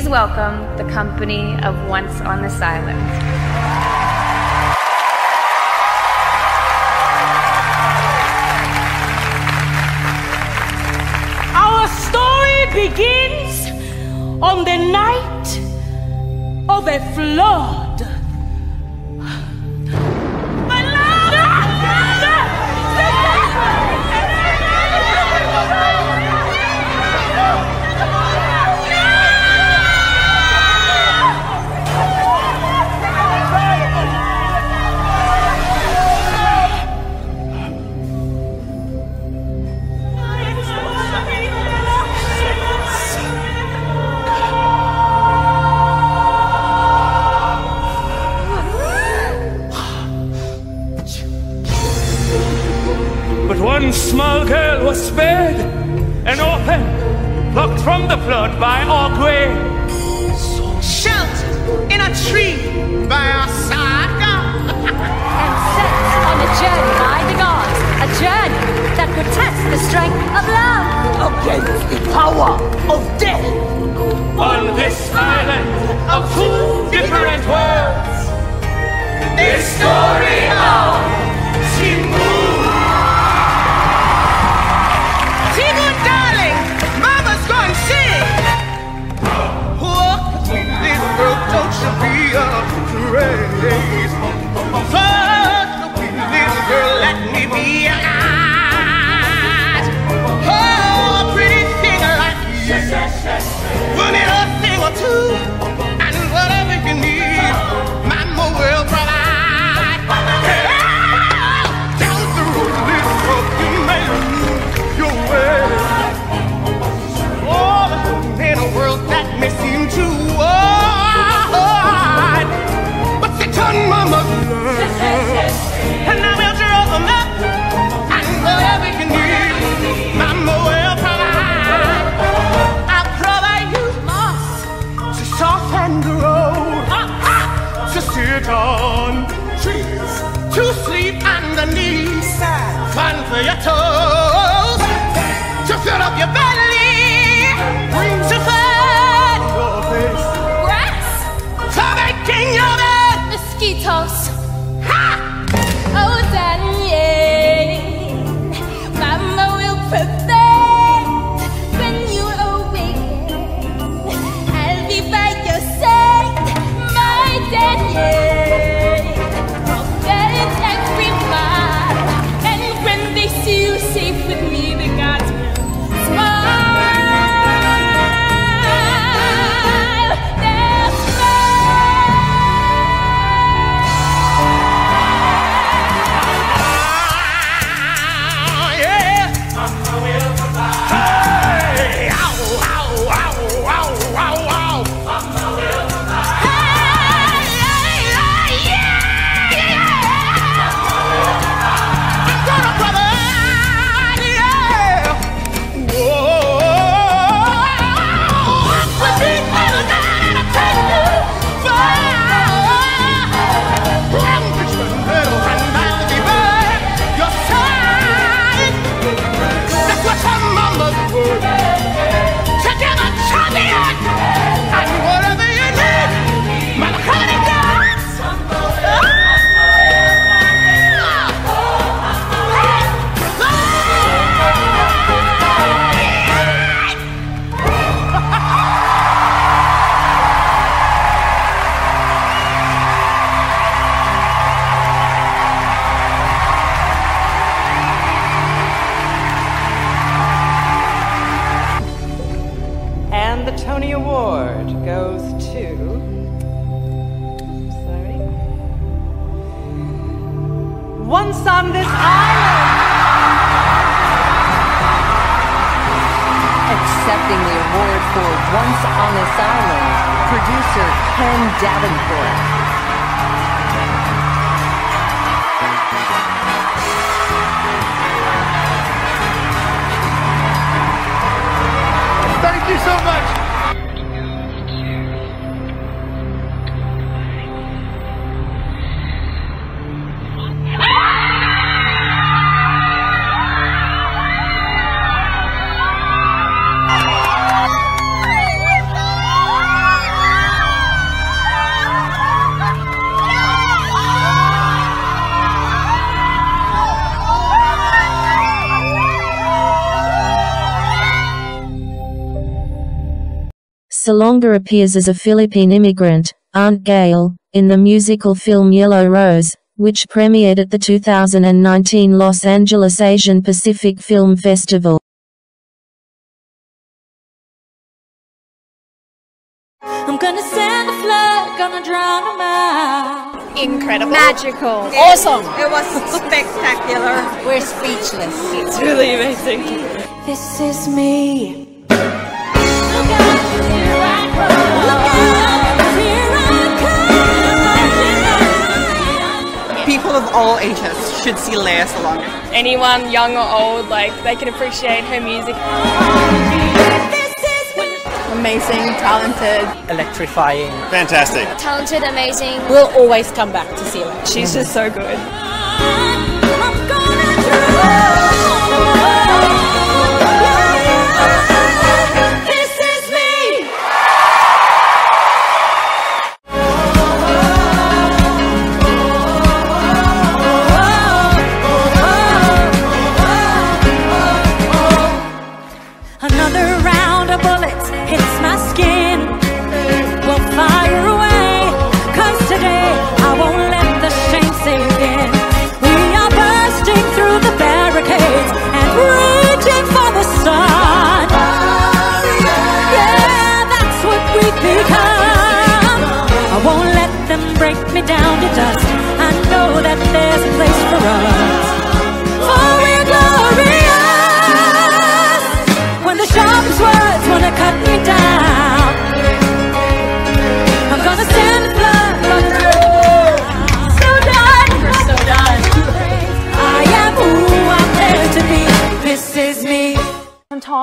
Welcome the company of Once on This Island. Our story begins on the night of a flood. One small girl was spared, an orphan, plucked from the flood by our grey. Sheltered in a tree by our side God. And set on a journey by the gods, a journey that would test the strength of love against the power of death. On this island of two different worlds, this story of Timur. Oh, yeah. once on this island. Accepting the award for Once on This Island, producer Ken Davenport. Thank you so much. Salonga appears as a Philippine immigrant, Aunt Gail, in the musical film Yellow Rose, which premiered at the two thousand nineteen Los Angeles Asian Pacific Film Festival. I'm gonna send a flood, gonna drown them out. Incredible. Magical. It, awesome. It was spectacular. We're speechless. It's really amazing. This is me. People of all ages should see Lea Salonga. Anyone, young or old, like they can appreciate her music. Amazing, talented, electrifying, fantastic, talented, amazing. We'll always come back to see her. She's just so good.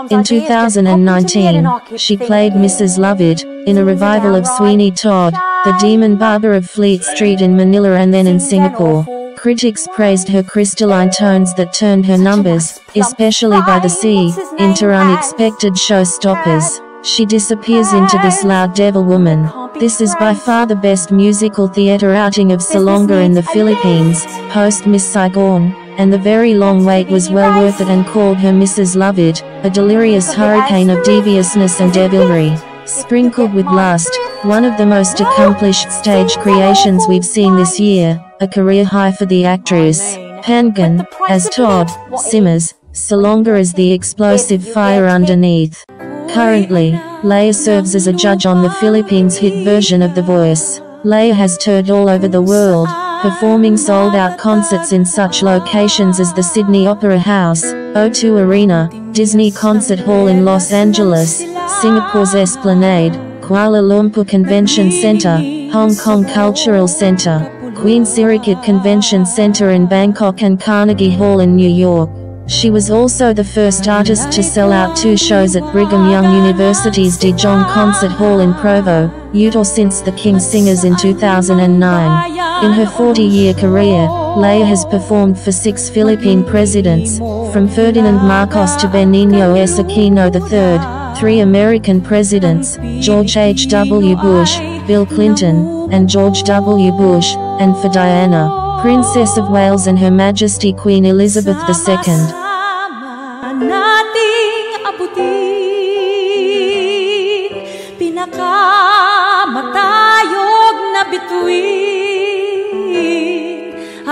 In two thousand nineteen, she played Missus Lovett, in a revival of Sweeney Todd, the demon barber of Fleet Street in Manila and then in Singapore. Critics praised her crystalline tones that turned her numbers, especially By the Sea, into unexpected showstoppers. She disappears into this loud devil woman. This is by far the best musical theatre outing of Salonga in the Philippines, post Miss Saigon, and the very long wait was well worth it, and called her Missus Lovett, a delirious hurricane of deviousness and devilry, sprinkled with lust, one of the most accomplished stage creations we've seen this year, a career high for the actress. Pangan, as Todd, simmers, Salonga is the explosive fire underneath. Currently, Lea serves as a judge on the Philippines' hit version of The Voice. Lea has toured all over the world, performing sold-out concerts in such locations as the Sydney Opera House, O two Arena, Disney Concert Hall in Los Angeles, Singapore's Esplanade, Kuala Lumpur Convention Centre, Hong Kong Cultural Centre, Queen Sirikit Convention Centre in Bangkok, and Carnegie Hall in New York. She was also the first artist to sell out two shows at Brigham Young University's Dijon Concert Hall in Provo, Utah since the King Singers in two thousand nine. In her forty-year career, Lea has performed for six Philippine presidents, from Ferdinand Marcos to Benigno S. Aquino the third, three American presidents, George H W Bush, Bill Clinton, and George W. Bush, and for Diana, Princess of Wales and Her Majesty Queen Elizabeth the second.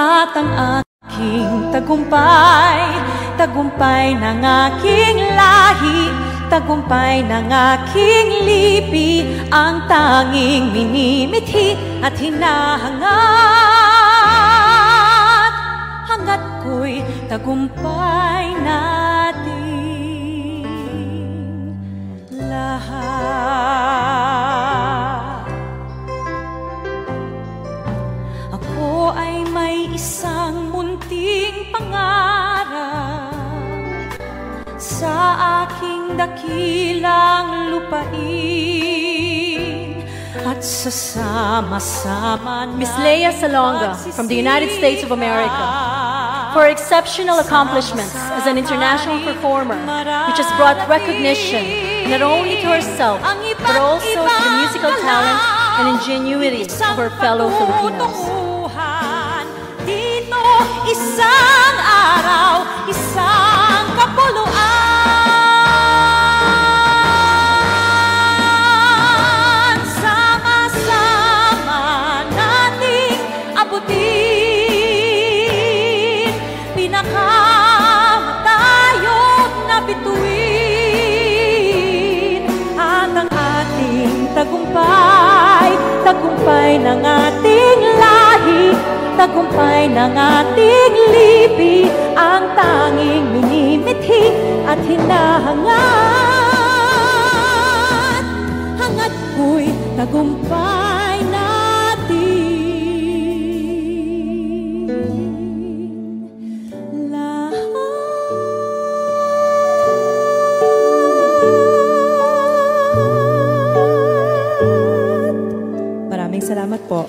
At ang aking tagumpay, tagumpay ng aking lahi, tagumpay ng aking lipi, ang tanging minimithi at hinahanga. tagumpay nating lahat. Ako ay may isang munting pangarap sa aking dakilang lupain at sasama-sama na. Miss Lea Salonga from the United States of America, for exceptional accomplishments as an international performer, which has brought recognition not only to herself, but also to the musical talent and ingenuity of her fellow Filipinos. Tagumpay, tagumpay ng ating lahi, tagumpay ng ating lipi, ang tanging minimithi at hinahangat. Hangat ko'y tagumpay natin lahat. Salamat po.